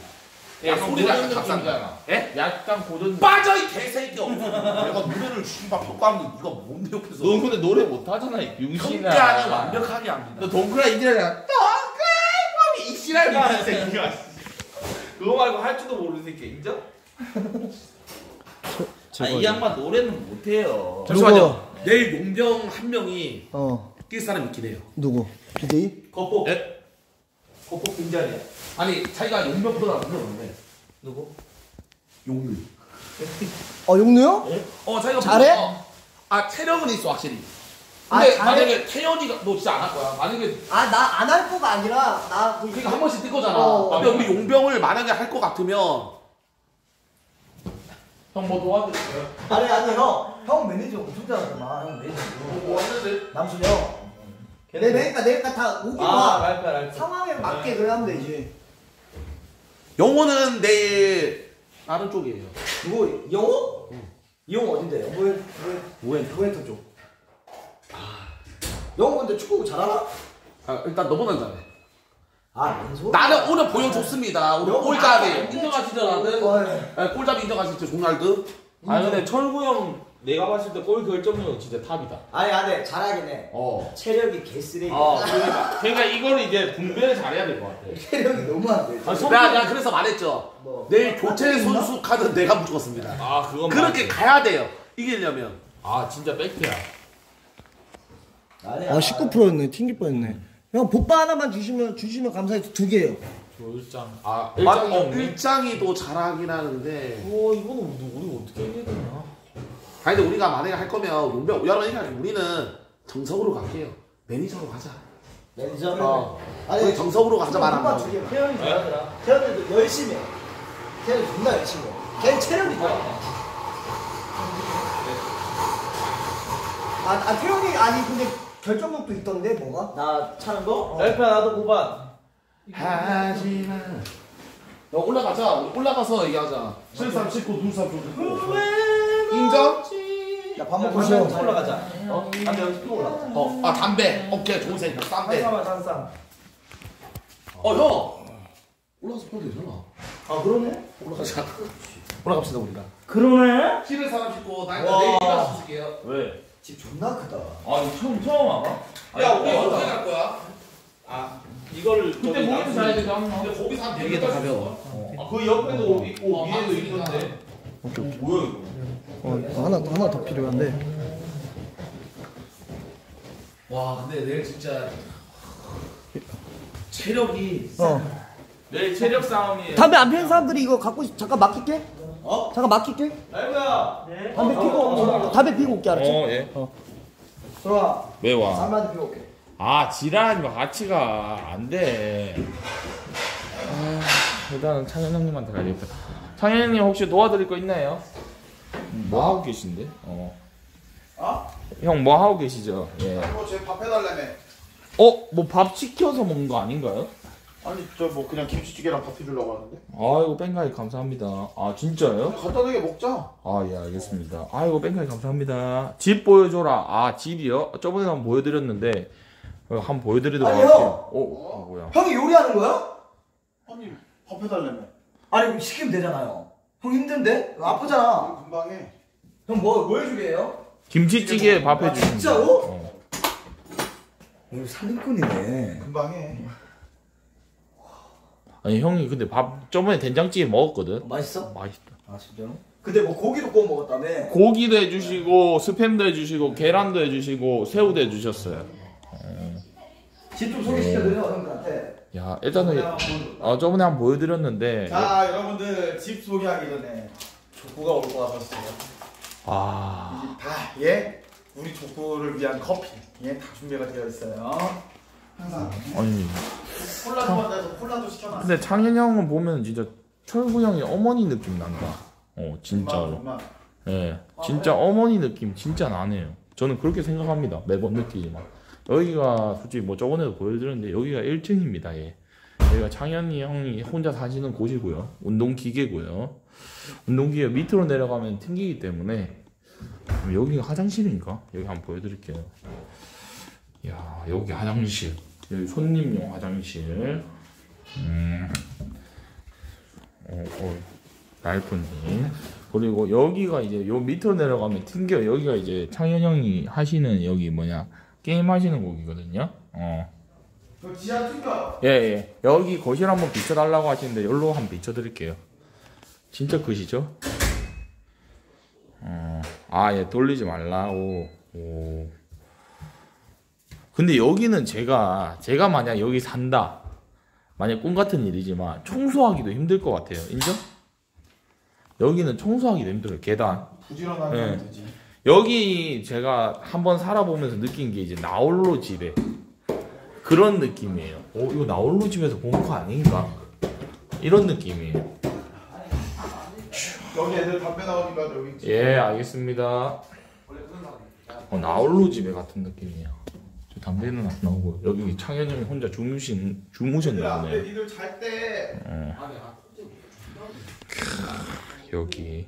약간 고전 느낌이잖아. 예? 약간 고전. 빠져 이 개새끼. 내가 노래를 씨발 벽광도 네가 뭔데 옆에서. 너 근데 노래 못 하잖아 이 병신아. 평가는 완벽하게 합니다. 너 동그라 이기라잖아. 동그라 이 씨발 이 새끼야. 그거 말고 할 줄도 모르는 새끼 인정? 아, 이 양반 노래는 못 해요. 잠시만요. 내일 용병 한 명이 어. 뛸 사람 있긴 해요. 누구? 비제이? 거포. 예? 거포 빈자리야. 아니, 자기가 용병보다 안 들어오는데. 누구? 용류. 어, 용류요? 네? 어, 자기가 잘해? 어, 아, 체력은 있어, 확실히. 근데 아, 만약에 태연이가 너 진짜 안 할 거야. 만약에 아, 나 안 할 거가 아니라 나 뭐 그러니까 한 번씩 뛸 거잖아. 어. 근데 우리 용병을 만약에 할 거 같으면 형 뭐 도와드릴까요? 아니, 아니, 형. 형 매니저 엄청 잘하잖아. 형 매니저. 뭐 왔는데? 남순이 형. 걔네 내가 내가 다 오기만 아, 상황에 맞게 그래 하면 되지. 영어는 내일 다른 쪽이에요. 누구? 영어? 응. 영어 어딘데요? 오엔 오엔 오엔터 쪽. 아, 영어 근데 축구 잘하나? 아, 일단 너보단 잘해. 아, 왠소? 나는 오늘 보여줬습니다. 오늘 골잡이 인정하시죠 나는? 골잡이 인정하시죠 조날드? 아 근데 철구 형 내가 봤을 때 골 결정력은 진짜 탑이다. 아니 안해 잘하긴 해. 어. 체력이 개쓰레기. 어. 그러니까 이걸 이제 분배를 잘해야 될 것 같아. 체력이 너무 안 돼. 내가 그래서 말했죠. 뭐. 내일 교체 선수 카드 내가 묶었습니다. 아 그건 그렇게 맞지. 가야 돼요. 이기려면. 아 진짜 백트야. 아 십구 퍼센트였네. 튕길 뻔했네. 형 복바 하나만 주시면 주시면 감사해서 두 개요. 일장. 아 일장이 어, 일장이 또 잘하긴 하는데. 어 이거는 우리 어떻게 해야 되나? 아니 근데 우리가 만약에 할 거면 용병 여러 얘기하지 우리는 정석으로 갈게요. 매니저로 가자. 매니저로? 어. 아니 우리 정석으로 가자 말하면 돼. 태현이 잘하더라. 태현이도 열심히 해. 태현이 존나 열심히 해. 걔는 체력이 좋아. 아, 아 태현이 아니 근데 결정력도 있던데 뭐가? 나 차는 거? 랄프야 어. 나도 고반 하지만 너 올라가자. 올라가서 얘기하자. 칠삼, 십구, 이십삼, 이십구 인정? 야, 밥 먹고 쉬어. 올라가자. 어? 담배 여기 피고 올라가자. 어, 아, 담배. 오케이, 좋은 셈. 담배. 한삼아, 한삼. 어, 형! 올라가서 펴도 되잖아. 아, 그러네? 올라가자. 올라갑시다, 우리가. 그러네? 실을 사람 씻고, 나 일단 내일 일어나서 줄게요. 왜? 집 존나 크다. 아, 이거 처음, 처음 와봐. 야, 우리 어떻게 갈 거야? 아, 이거를. 그때 고기 사야 되지, 한 번. 근데 고기 사면 되게 가벼워. 그 옆에도 있고, 위에도 있는데. 오케이, 오케이. 뭐야, 이거? 어, 하나, 하나 더 필요한데. 와, 근데 내일 진짜 체력이. 어. 내일 체력 싸움이에요. 담배 안 피는 사람들이 이거 갖고 잠깐 맡길게. 어? 잠깐 맡길게. 아이고야. 네. 담배 어, 피고, 어, 담배 피고 올게 알았지? 어, 예. 어. 들어와. 왜 와? 담배 피고 올게. 아, 지랄하지 마. 같이 가. 안 돼. 아, 일단은 창현 형님한테 가야겠다. 창현 형님 혹시 도와드릴 거 있나요? 뭐 하고 계신데? 어. 아? 형 뭐 하고 계시죠? 예. 아니 뭐 제 밥 해달라며. 어? 뭐 밥 시켜서 먹는 거 아닌가요? 아니 저 뭐 그냥 김치찌개랑 밥 해주려고 하는데. 아이고 뺑가이 감사합니다. 아 진짜요? 간단하게 먹자. 아 예 알겠습니다. 어. 아이고 뺑가이 감사합니다. 집 보여줘라. 아 집이요? 저번에 한번 보여드렸는데 한번 보여드리도록 아니, 할게요. 형. 어? 아, 뭐야? 형이 요리하는 거야? 아니 밥 해달라며. 아니 그럼 시키면 되잖아요. 형 힘든데? 아프잖아. 금방 해. 형 뭐, 뭐 해주게요? 김치찌개 밥 해주게. 아, 진짜로? 어. 오늘 살림꾼이네. 금방 해. 아니 형이 근데 밥 저번에 된장찌개 먹었거든. 어, 맛있어? 맛있다. 아 진짜로? 근데 뭐 고기도 구워 먹었다며. 고기도 해주시고 스팸도 해주시고 계란도 해주시고 새우도 해주셨어요. 어. 집 좀 소개시켜드려 형들한테. 야, 일단은 아 저번에 한번 보여드렸는데. 자, 여러분들 집 소개하기 전에 족구가 오고 왔었어요. 아. 다 예, 우리 족구를 위한 커피 예, 다 준비가 되어 있어요. 항상. 아니. 콜라도 만나서 콜라도 시켜놨어. 근데 창현 형은 보면 진짜 철구 형이 어머니 느낌 난다. 어, 진짜로. 엄마, 엄마. 예, 아, 진짜 네. 어머니 느낌 진짜 나네요. 저는 그렇게 생각합니다. 매번 느끼지만. 여기가 솔직히 뭐 저번에도 보여드렸는데 여기가 일 층입니다. 예. 여기가 창현이 형이 혼자 사시는 곳이고요. 운동기계고요. 운동기계 밑으로 내려가면 튕기기 때문에 여기가 화장실인가? 여기 한번 보여드릴게요. 이야, 여기 화장실. 여기 손님용 화장실. 음. 어, 어, 라이프님. 그리고 여기가 이제 요 밑으로 내려가면 튕겨. 여기가 이제 창현 형이 하시는 여기 뭐냐? 게임 하시는 곡이거든요. 어. 지하 튕겨. 예, 예. 여기 거실 한번 비춰달라고 하시는데 여기로 한번 비춰드릴게요. 진짜 그시죠? 어. 아, 예. 돌리지 말라고. 오. 근데 여기는 제가 제가 만약 여기 산다. 만약 꿈 같은 일이지만 청소하기도 힘들 것 같아요. 인정? 여기는 청소하기도 힘들어요. 계단. 부지런하게 하면 되지. 여기 제가 한번 살아보면서 느낀 게 이제 나홀로 집에 그런 느낌이에요. 오, 이거 나홀로 집에서 본 거 아닌가? 이런 느낌이에요. 여기 애들 담배 나오니까 여기. 예, 알겠습니다. 어, 나홀로 집에 같은 느낌이에요. 저 담배는 안 나오고 여기 창현 형이 혼자 주무신 주무셨나 보네요. 니들 잘 때. 여기.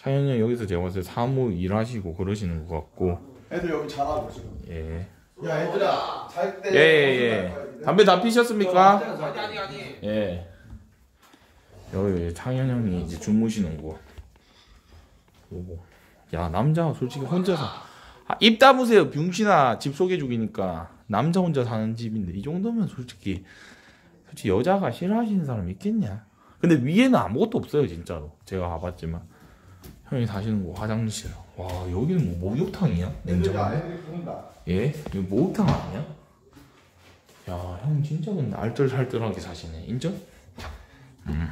창현이 형 여기서 제가 봤을 때 사무 일하시고 그러시는 것 같고. 애들 여기 잘하고 지금. 예. 야 애들아 잘 때. 예예예. 예. 담배 다 피셨습니까? 어, 아니 아니 아니. 예. 여기 창현이 형이 이제 주무시는 거. 요거. 야 남자 솔직히 혼자서 아, 입 다무세요 병신아. 집 소개 죽이니까 남자 혼자 사는 집인데 이 정도면 솔직히 솔직히 여자가 싫어하시는 사람 있겠냐? 근데 위에는 아무것도 없어요 진짜로. 제가 가봤지만. 형이 사시는 거 화장실. 와 여기는 뭐 목욕탕이야? 냉장고. 예? 이거 목욕탕 아니야? 야 형 진짜 근데 알뜰살뜰하게 사시네. 인정? 음.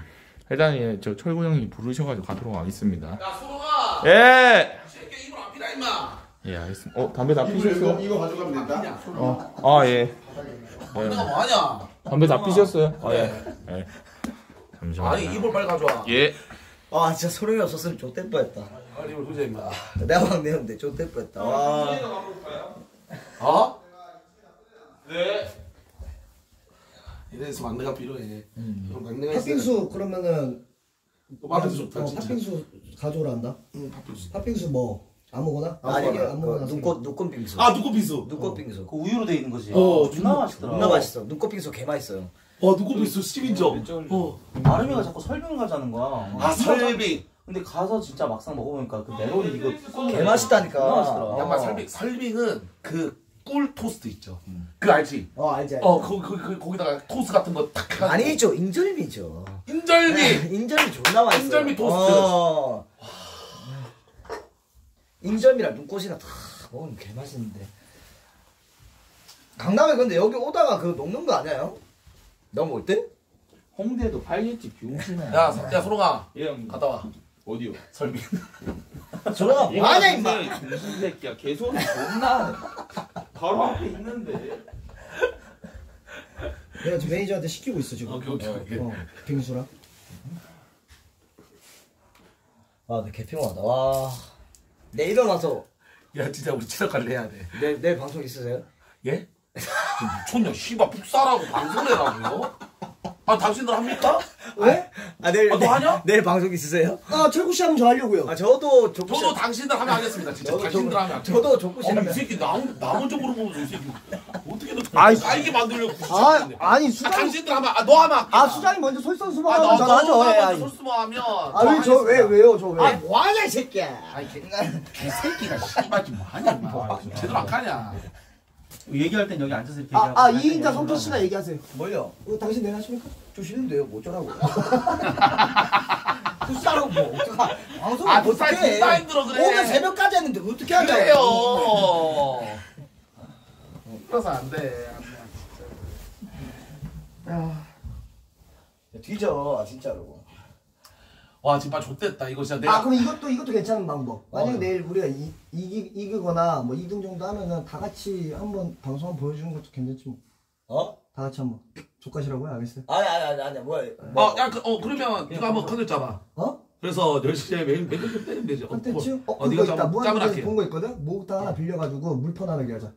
일단 예, 저 철구 형이 부르셔가지고 가도록 하겠습니다. 야 소룡아. 예. 새끼 이불 안 피라 임마. 예 알겠습니다. 어 담배 다 피셨어? 이거 가져가면 된다. 어. 아 예. 담배가 뭐하냐? 담배 다 피셨어요? 아 예. 예. 잠시만요. 아니 이불 빨리 가져와. 예. 아 진짜 소룡이 없었으면 좆될 뻔했다. 아니 이거 도저히 임마. 내가 막 내는데 좆될 뻔했다. 아. 어? 네. 이래서 막내가 필요해. 음. 막내가 팥빙수 그러면은. 팥빙수 좋다. 팥빙수 가져오라 한다. 응 팥빙수. 팥빙수 뭐 아무거나? 아니 아무거나. 눈꽃 눈꽃 빙수. 아 눈꽃 빙수. 눈꽃 빙수. 그 우유로 돼 있는 거지. 어 존나 맛있더라. 존나 맛있어. 눈꽃 빙수 개 맛있어요. 와 눈꽃 빙수 십 인정. 어. 아름이가 자꾸 설명을 하자는 거야. 아 설빙. 근데 가서 진짜 막상 먹어보니까 그 메론 이거 개 맛있다니까. 약간 설빙. 설빙은 그 꿀 토스트 있죠. 음. 그 알지? 어 알지. 알지. 어 거, 거, 거, 거기다가 토스 같은 거 탁. 아니죠 인절미죠. 인절미. 인절미 존나 맛있어. 인절미 토스트. 어. 와. 인절미랑 눈꽃이랑 다 먹으면 개 맛있는데. 강남에 근데 여기 오다가 그거 녹는 거 아니에요? 너 올 때? 홍대도 팔겠지 비용신아. 야, 야 소롱아. 예 형님. 갔다 와. 어디요? 설빙. 소롱아 뭐하냐 임마. 무슨 새끼야. 개소리 존나. 바로 앞에 있는데. 내가 지금 매니저한테 시키고 있어 지금. 오케이 오케이 오케이. 어, 빙수랑. 아, 나 개 피곤하다. 와. 내일 일어나서. 야 진짜 우리 체력 관리해야 돼. 내 내 방송 있으세요? 예? 미쳤냐, 씨발, 북사라고 방송을 해라고요? 아, 당신들 합니까? 왜? 아, 내일. 아, 너 하냐? 내일 방송 있으세요? 아, 철구씨 하면 저 하려고요. 아, 저도 족구 저도 당신들 하면 하겠습니다. 진짜 저도, 당신들 하면. 저도 족구씨 하면. 아, 이 새끼, 나, 나 먼저 물어보면서, 이 새끼. 어떻게 너 딸기 만들려고. 아, 아니, 수장. 아, 당신들 하면, 아, 너 하면. 아, 수장이 먼저 솔선수범하면. 아, 나, 너 먼저 솔선수범하면. 아, 왜, 저, 왜, 왜요, 저 왜? 아, 뭐하냐, 이 새끼야. 아니, 개새끼가, 씨발, 지금 뭐하냐, 뭐. 제대로 안 가냐. 얘기할 땐 여기 앉아서 이렇게 얘기하고. 아, 이인자 성철 씨가 얘기하세요. 뭘요? 어, 당신 내일 하십니까? 좀 쉬는데요, 뭐 어쩌라고. 못 싸라고 뭐 어떡하. 방송 아, 못 싸해. 못 힘들어 그래. 오늘 새벽까지 했는데 어떻게 하냐고. 그래요. 그래서 안 돼. 안 돼, 진짜. 야. 뒤져 진짜로. 와 지금 막 좆됐다 이거 진짜. 내가... 아 그럼 이것도 이것도 괜찮은 방법. 만약에 어. 내일 우리가 이, 이기 이기거나 뭐 이 등 정도 하면은 다 같이 한번 방송 한번 보여주는 것도 괜찮지 뭐. 어? 다 같이 한번. 족가시라고요? 알겠어요? 아니 아니 아니 아니 뭐야. 어 야 그 어 그러면 네가 한번 컨셉 잡아. 어? 그래서 열심히 매일 매일 좀 때리면 되죠. 컨텐츠? 어, 어 네가 잡아. 무한도전 본 거 있거든. 목욕탕 하나 빌려가지고 물판 하나 하자.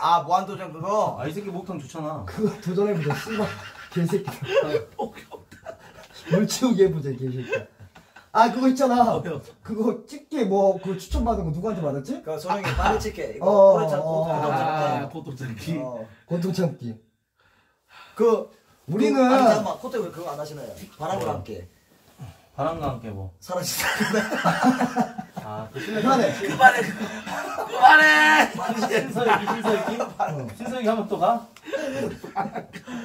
아 무한도전 그거. 아 이 새끼 목욕탕 좋잖아. 그거 도전해보자. 씨발 개새끼. 물 치우기 해보자 개새끼. 아 그거 있잖아. 그거 찍게 뭐 그 추천 받은 거 누구한테 받았지? 그 소룡이 빠른 찍게. 이거 오래 참고 고통 참기. 고통 참기. 그 우리는 그, 아니 잠깐만 코트 왜 그거 안 하시나요? 바람과 뭐. 함께. 바람과 함께 뭐? 사라지자. 아 그 그만해. 그만해. 그만해. 신서유기 신서유기. 어. 신서유기 한번 또 가.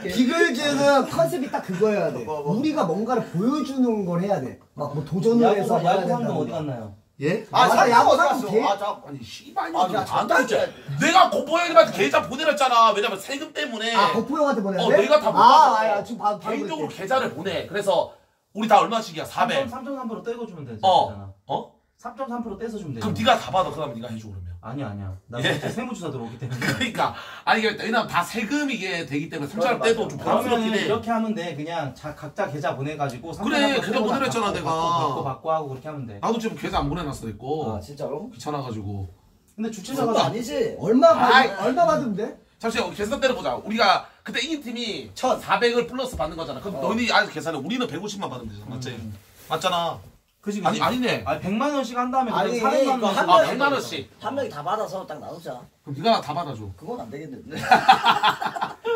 비글즈는 컨셉이 딱 그거여야 돼. 뭐, 뭐. 우리가 뭔가를 보여주는 걸 해야 돼. 막 뭐 도전을 야구, 해서 야구 하는 건 어디 갔나요? 예? 아, 아 야구 상금 개? 아, 자, 아니 씨발이 안 되지. 내가 고포 형님한테 계좌 보내놨잖아. 왜냐면 세금 때문에. 아 고포 형한테 보내야 돼? 어 내가 다 보내놨어. 아, 개인적으로 계좌를 보내. 그래서 우리 다 얼마씩이야? 사백. 삼 점 삼 퍼센트로 떼어주면 되지. 어. 어? 삼 점 삼 퍼센트 떼서 주면 되지. 그럼 네가 다 받아. 그다음에 네가 해줘 그러면. 아니야 아니야. 나 예. 세무조사 들어오기 때문에. 그러니까 아니 왜냐면 다 세금 이게 되기 때문에 삼 점 떼도 좀 부담스럽긴 해. 이렇게 하면 돼. 그냥 자, 각자 계좌 보내가지고. 그래 계좌 보내놨잖아 내가. 받고 받고 하고 그렇게 하면 돼. 나도 지금 계좌 안 보내놨어 있고. 아 진짜로? 귀찮아가지고. 근데 주최자가 아니지. 얼마 받 얼마 받으면 돼? 잠시만 계산 때려보자. 우리가 그때 이긴 팀이 천사백을 플러스 받는 거잖아. 그럼 어. 너희 아직 계산해. 우리는 백오십만 받으면 되잖아. 맞지? 음. 맞잖아. 그지, 그지? 아니, 아니네. 아니, 백만 원씩 한 다음에, 아니, 사백만 원씩. 아, 백만 원씩. 한 명이 다 받아서 딱 나누자. 그럼 니가 다 받아줘. 그건 안 되겠는데.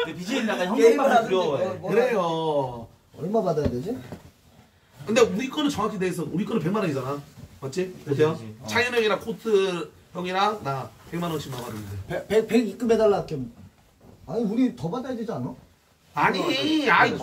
비제이는 약간 형님만 두려워해. 그래요. 얼마 받아야 되지? 근데 우리 거는 정확히 돼 있어. 우리 거는 백만 원이잖아. 맞지? 그죠? 창현 형이랑 코트 형이랑 나 백만 원씩만 받으면 돼. 백, 백 입금해달라 할게. 아니, 우리 더 받아야 되지 않아? 아니, 아이.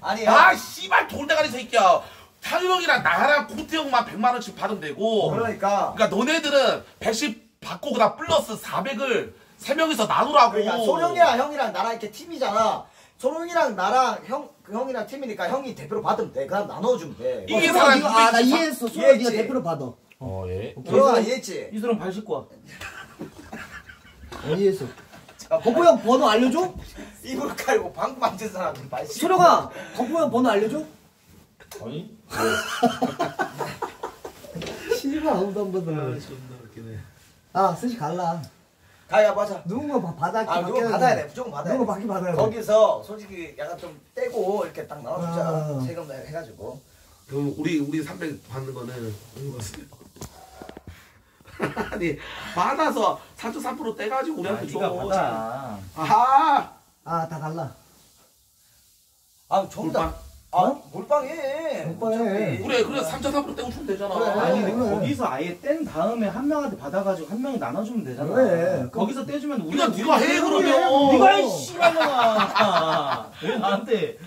아니, 아, 씨발, 돌대가리 새끼야. 창현 형이랑 나랑 코트 형만 백만 원씩 받으면 되고. 그러니까. 그러니까 너네들은 백십 받고 그다음 플러스 사백을 세 명이서 나누라고. 그러니까 소룡이랑 형이랑 나랑 이렇게 팀이잖아. 소룡이랑 나랑 형 형이랑 팀이니까 형이 대표로 받으면 돼. 그다음 나눠주면 돼. 이게 사람 아 나 이해했어. 소룡이 네가 대표로 받아. 어 예. 그럼 이해했지. 이 사람 발 씻고 와. 어, 이해했어. 거포 형 번호 알려줘? 입으로 깔고 방구 만진 사람은 발 씻고. 소룡아, 거포 형 번호 알려줘? 아니? 씨발 아무도 안 받아. 아, 존나 웃기네. 아, 스시 갈라. 가야 맞아. 누군가 받아야 아, 누군가 받아야 돼. 무조건 받아야 돼. 누군가 받긴 받아야 돼. 거기서 솔직히 약간 좀 떼고 이렇게 딱 나눠주자. 아. 세금 해가지고. 그럼 우리 우리 삼백 받는 거는 누가 쓰? 아니 받아서 사 점 삼 퍼센트 떼가지고 우리한테 줘. 아, 받아. 아, 아, 다 갈라. 아, 전부 다. 아, 어? 몰빵해. 몰빵해. 그래, 그래, 삼 점 삼 퍼센트 떼고 주면 되잖아. 그래, 아니, 근데 그래. 거기서 아예 뗀 다음에 한 명한테 받아가지고 한 명이 나눠주면 되잖아. 그래. 거기서 떼주면 우리가. 니가 해, 그러면. 니가 해, 씨발, 놈아. 왜 나한테.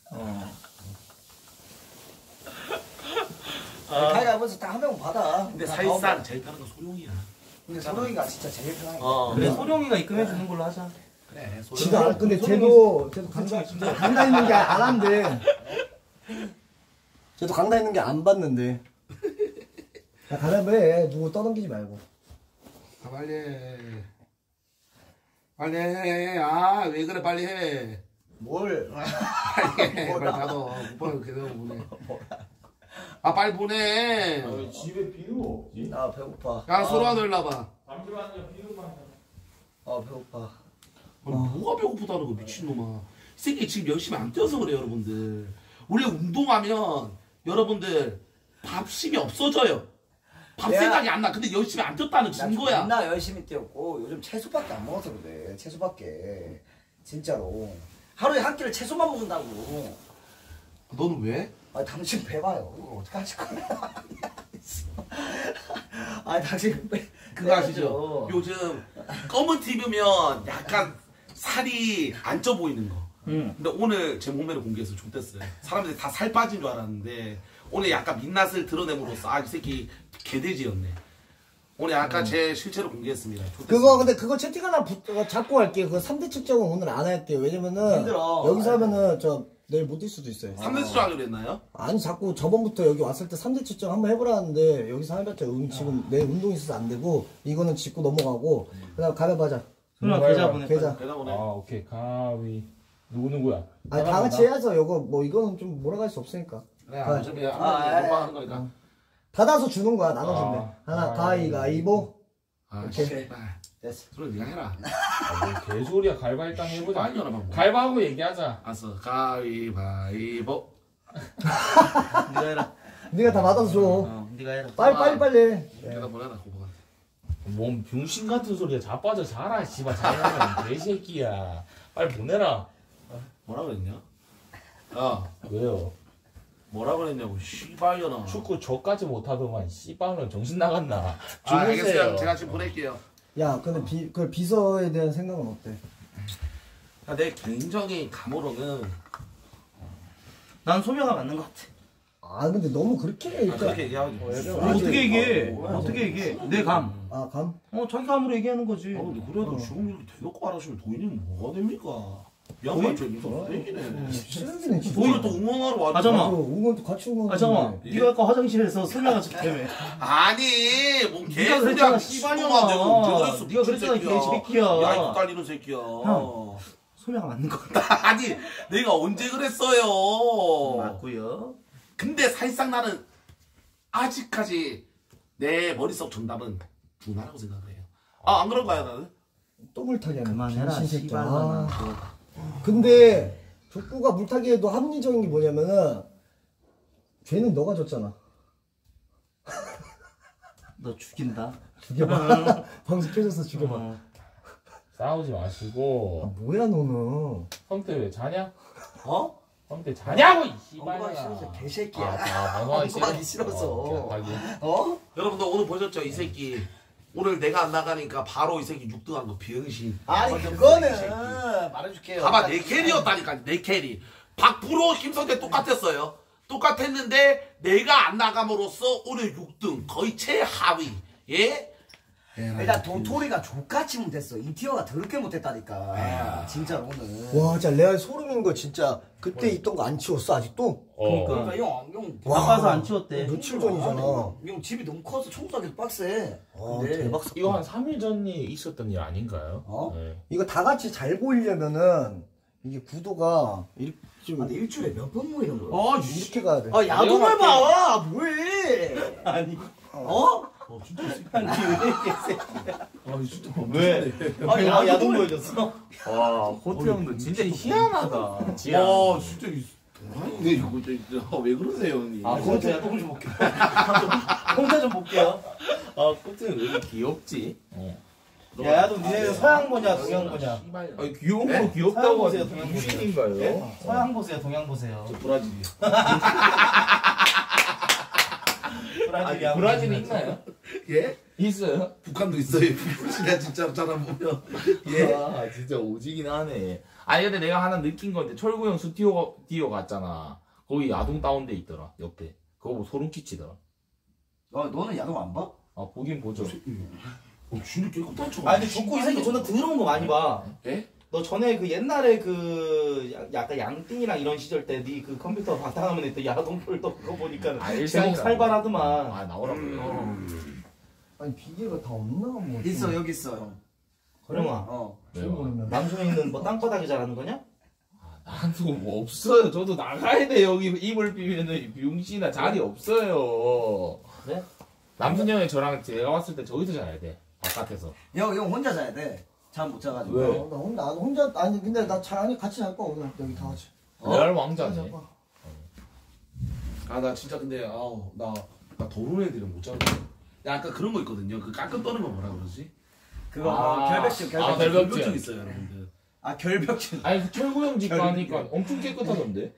어. 가위가 먼저 딱 한 명 받아. 근데 사실상 제일 편한 건 소룡이야. 근데 소룡이가 진짜 제일 편한 거야. 어. 그래, 소룡이가 입금해주는 걸로 하자. 그래, 지가 근데 쟤도 쟤도 강다 강다 있는 게 안 한대. 쟤도 강다 있는 게 안 받는데. 야 가자매 누구 떠넘기지 말고. 아, 빨리 해. 빨리 해. 아 왜 그래 빨리 해. 뭘? 빨리 해. 빨리 받아. 못 받아도 계속 보내. 아 빨리 보내. 아, 왜 집에 비누 없지? 나 배고파. 야 소라 너 일로 와봐. 잠시만요 비누만. 아 배고파. 아니, 뭐가 배고프다는 거 미친놈아. 이 새끼 지금 열심히 안 뛰어서 그래 여러분들. 원래 운동하면 여러분들 밥심이 없어져요. 밥 내가, 생각이 안 나. 근데 열심히 안 뛰었다는 증거야. 맨날 열심히 뛰었고 요즘 채소밖에 안 먹어서 그래. 채소밖에. 진짜로. 하루에 한 끼를 채소만 먹는다고. 너는 왜? 아 당신 배 봐요. 어떡하실 거야. 아 당신 배. 그거 아시죠? 요즘 검은 티 입으면 약간 살이 안 쪄 보이는 거. 음. 근데 오늘 제 몸매를 공개해서 좋댔어요. 사람들이 다 살 빠진 줄 알았는데 오늘 약간 민낯을 드러냄으로써 아 이 새끼 개돼지였네. 오늘 아까 음. 제 실체로 공개했습니다. 좋겠습니다. 그거 근데 그거 채팅 하나 부, 잡고 갈게요. 그 삼대 측정은 오늘 안 할게요. 왜냐면은 힘들어. 여기서 하면은 저 내일 못 뛸 수도 있어요. 삼대 측정 하기로 했나요? 아니 자꾸 저번부터 여기 왔을 때 삼대 측정 한번 해보라는데 여기서 해봤자 음, 지금 내 운동이 있어서 안 되고 이거는 짚고 넘어가고 그다음 가위바위보자. 그럼 계좌 보내. 계좌 보내. 아 오케이 가위 누구 누구야? 아니 다 같이 해야죠. 이거 뭐 이거는 좀 몰아갈 수 없으니까. 네, 아, 어차피 아, 아, 아, 하는 거니까. 아. 닫아서 주는 거야. 나눠준대. 아, 하나, 가위바위보. 아, 제발. 됐어. 그럼 니가 해라. 아, 뭐 개소리야. 가위바위보 일단 해보자. 아니, 뭐. 가위바위보 얘기하자. 알았어. 가위바위보. 니가 해라. 니가 다 받아서 줘. 어, 니가 해라. 빨리, 빨리, 빨리. 내가 보내라, 고보가. 뭔 병신 같은 소리야. 자빠져 자라, 씨발. 자라. 개새끼야. 빨리 보내라. 뭐라 그랬냐? 어. 왜요? 뭐라 그랬냐고, 씨발려나. 축구 저까지 못하더만, 씨발은 정신 나갔나. 아, 알겠어요. 제가 지금 보낼게요. 야, 근데 비, 그 비서에 대한 생각은 어때? 야, 내 개인적인 감으로는 난 소명아 맞는 것 같아. 아, 근데 너무 그렇게 얘기해. 아, 그렇게 얘기하지. 어, 어떻게 얘기해? 어, 뭐, 어떻게 얘기해? 내 감. 아, 감? 어, 자기 감으로 얘기하는 거지. 아, 근데 그래도 어. 지금 이렇게 대놓고 말하시면 도인이 뭐가 됩니까? 양반 저 무슨 쓰레기네. 쓰레기네 진짜. 오히려 또 응원하러 왔다. 아 잠깐만. 응원도 같이 응원하는데. 아 잠깐만. 니가 아까 화장실에서 소리가 죽다며. 아니 뭐 개새끼야. 씨발년아. 니가 그랬잖아 개새끼야. 야 이거 딸리는 새끼야. 형. 소리가 맞는 거 같다. 아니 내가 언제 그랬어요. 맞고요. 근데 사실상 나는 아직까지 내 머릿속 정답은 누나라고 생각해요. 아 안 그런가요 나는? 또 물타기하네. 그만해라 씨발년아. 근데 족구가 물타기에도 합리적인 게 뭐냐면은 죄는 너가 졌잖아. 너 죽인다. 죽여봐. 방송 켜져서 죽여봐. 어. 싸우지 마시고. 아, 뭐야 너는. 펌때 왜 자냐? 어? 펌때 자냐고 이 씨발아. 엉망이 싫어서 개새끼야. 아, 엉망이 싫어서. 어? 어? 여러분들 오늘 보셨죠 이 새끼. 오늘 내가 안 나가니까 바로 이 새끼 육 등한 거 병신. 아니 그거는 말해줄게요. 봐봐 내 캐리였다니까 내 캐리. 박프로 김성태 똑같았어요. 똑같았는데 내가 안 나감으로써 오늘 육 등 거의 최하위. 예? 일단 도토리가 족같이 못했어. 인티어가 더럽게 못했다니까. 진짜 오늘. 와 진짜 레알 소름인 거 진짜. 그때 어. 있던 거 안 치웠어 아직도? 어. 그러니까 형 나가서 안 치웠대. 며칠 전이잖아. 형 집이 너무 커서 청소하기도 빡세. 아, 대박. 이거 한 삼일 전이 있었던 일 아닌가요? 어? 네. 이거 다 같이 잘 보이려면은 이게 구도가 일, 좀... 아, 근데 일주일에 몇 번 모이는 거야? 아, 이렇게 가야 돼. 아 야동을 봐. 뭐해? 아니. 어? 어 진짜 아니 왜 진짜 왜? 아니 아, 야동 보여줬어? 와 호태 형도 진짜 희한하다. 와 진짜 왜 이거 진짜 왜 그러세요 형님? 아 호태 야동 좀 볼게요. 혼자 좀 볼게요. 아 호태 형 왜 이렇게 귀엽지? 어. 야 야동 니네 서양 거냐 동양 거냐? 아니 귀여운 거 네? 귀엽다고 하세요. 유신인가요? 네? 서양 보세요 동양 보세요. 저 브라질이요. 브라질 아니, 브라질이 있나요? 예? 있어요? 북한도 있어요. 진짜 진짜 사람 보면 예? 아, 진짜 오지긴 하네. 아니 근데 내가 하나 느낀 건데 철구 형 스튜디오 디오 갔잖아. 거기 야동 다운돼 있더라 옆에. 그거 뭐 소름 끼치더라. 아 너는 야동 안 봐? 아 보긴 보죠. 어, 진짜 깨끗한 척. 아니 족구 이 새끼 존나 더러운 거 많이 봐. 예? 너 전에 그 옛날에 그 약간 양띵이랑 이런 시절 때 니 그 컴퓨터 바탕화면에 있던 야동 폴더 그거 보니까 제목 살벌하더만. 아 나오라고. 음. 음. 아니 비계가 다 없나? 뭐 있어 좀. 여기 있어 형. 거령아. 어. 남순이는 뭐 땅바닥에 자라는 거냐? 나도 뭐 없어요. 저도 나가야 돼 여기 입을 비면은 용신이나 자리 없어요. 그래? 남순이 형이 저랑 제가 왔을 때 저기서 자야 돼. 바깥에서. 형 형 혼자 자야 돼. 잠 못 자가지고. 왜? 나 혼자, 혼자, 아니, 근데 나 잘, 아니, 같이 잘 거야, 오늘. 여기 다 같이. 레알 어? 왕자네. 아, 나 진짜 근데, 아우, 나, 나 더러운 애들은 못 자고. 야, 아까 그런 거 있거든요. 그 깎은 떠는 거 뭐라 그러지? 그거, 아, 아, 결벽증, 결벽증. 아, 결벽증. 결벽증 있어요, 여러분들. 아, 결벽증. 아니, 철구 형 집 가니까 엄청 깨끗하던데?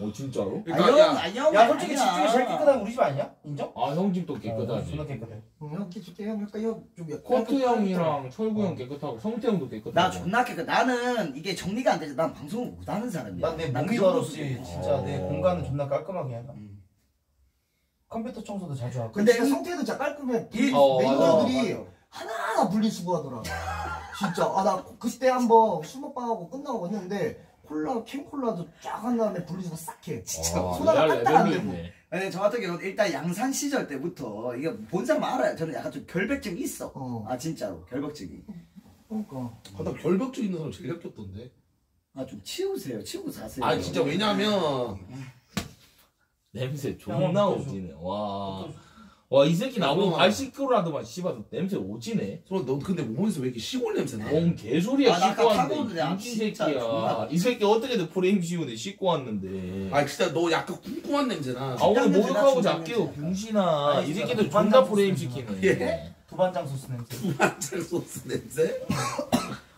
어, 진짜로? 그러니까, 야, 야, 야, 야, 솔직히 집 중에 제일 깨끗한 우리 집 아니야? 인정? 아, 형 집도 깨끗하지. 아, 깨끗해. 응, 형 깨끗해. 형, 그러니까 형 좀. 코트 형이랑 철구 형 깨끗하고 성태 형도 깨끗해. 나 존나 깨끗해. 나는 이게 정리가 안 되지. 난 방송을 못 하는 사람이야. 난 내 몸이 더럽지. 진짜 내 공간은 존나 깔끔하게 해놔. 음. 컴퓨터 청소도 자주 하고. 근데 성태는 진짜 깔끔해. 이 어, 매니저들이 어, 하나하나 분리수거하더라. 진짜. 아, 나 그때 한번 수목방하고 끝나고 했는데 콜라, 캔콜라도 쫙 한 다음에 분리수거 싹 해. 진짜. 어, 소다가 딱딱 안 되고. 근데 저 같은 경우는 일단 양산 시절 때부터 이게 본 사람 알아요. 저는 약간 좀 결벽증이 있어. 어. 아, 진짜로. 결벽증이. 그러니까. 하다 결벽증 있는 사람 제일 역겹던데. 아, 좀 치우세요. 치우고 사세요. 아, 진짜. 왜냐면 냄새 존나 오지네. 와. 와, 이 새끼 나보고 발시끄러라더만 씨발 냄새 오지네. 소라, 너 근데 몸에서 왜 이렇게 시골 냄새 나? 뭔 개소리야. 아, 씻고 왔는데. 이 새끼야. 이 새끼 어떻게든 프레임 씌우네. 씻고 왔는데. 아, 진짜 너 약간 궁금한 냄새나. 아, 오늘 목욕하고 잘게요 병신아. 이 새끼들 존나 프레임 시키네. 예? 두반장 소스 냄새. 두반장 소스 냄새?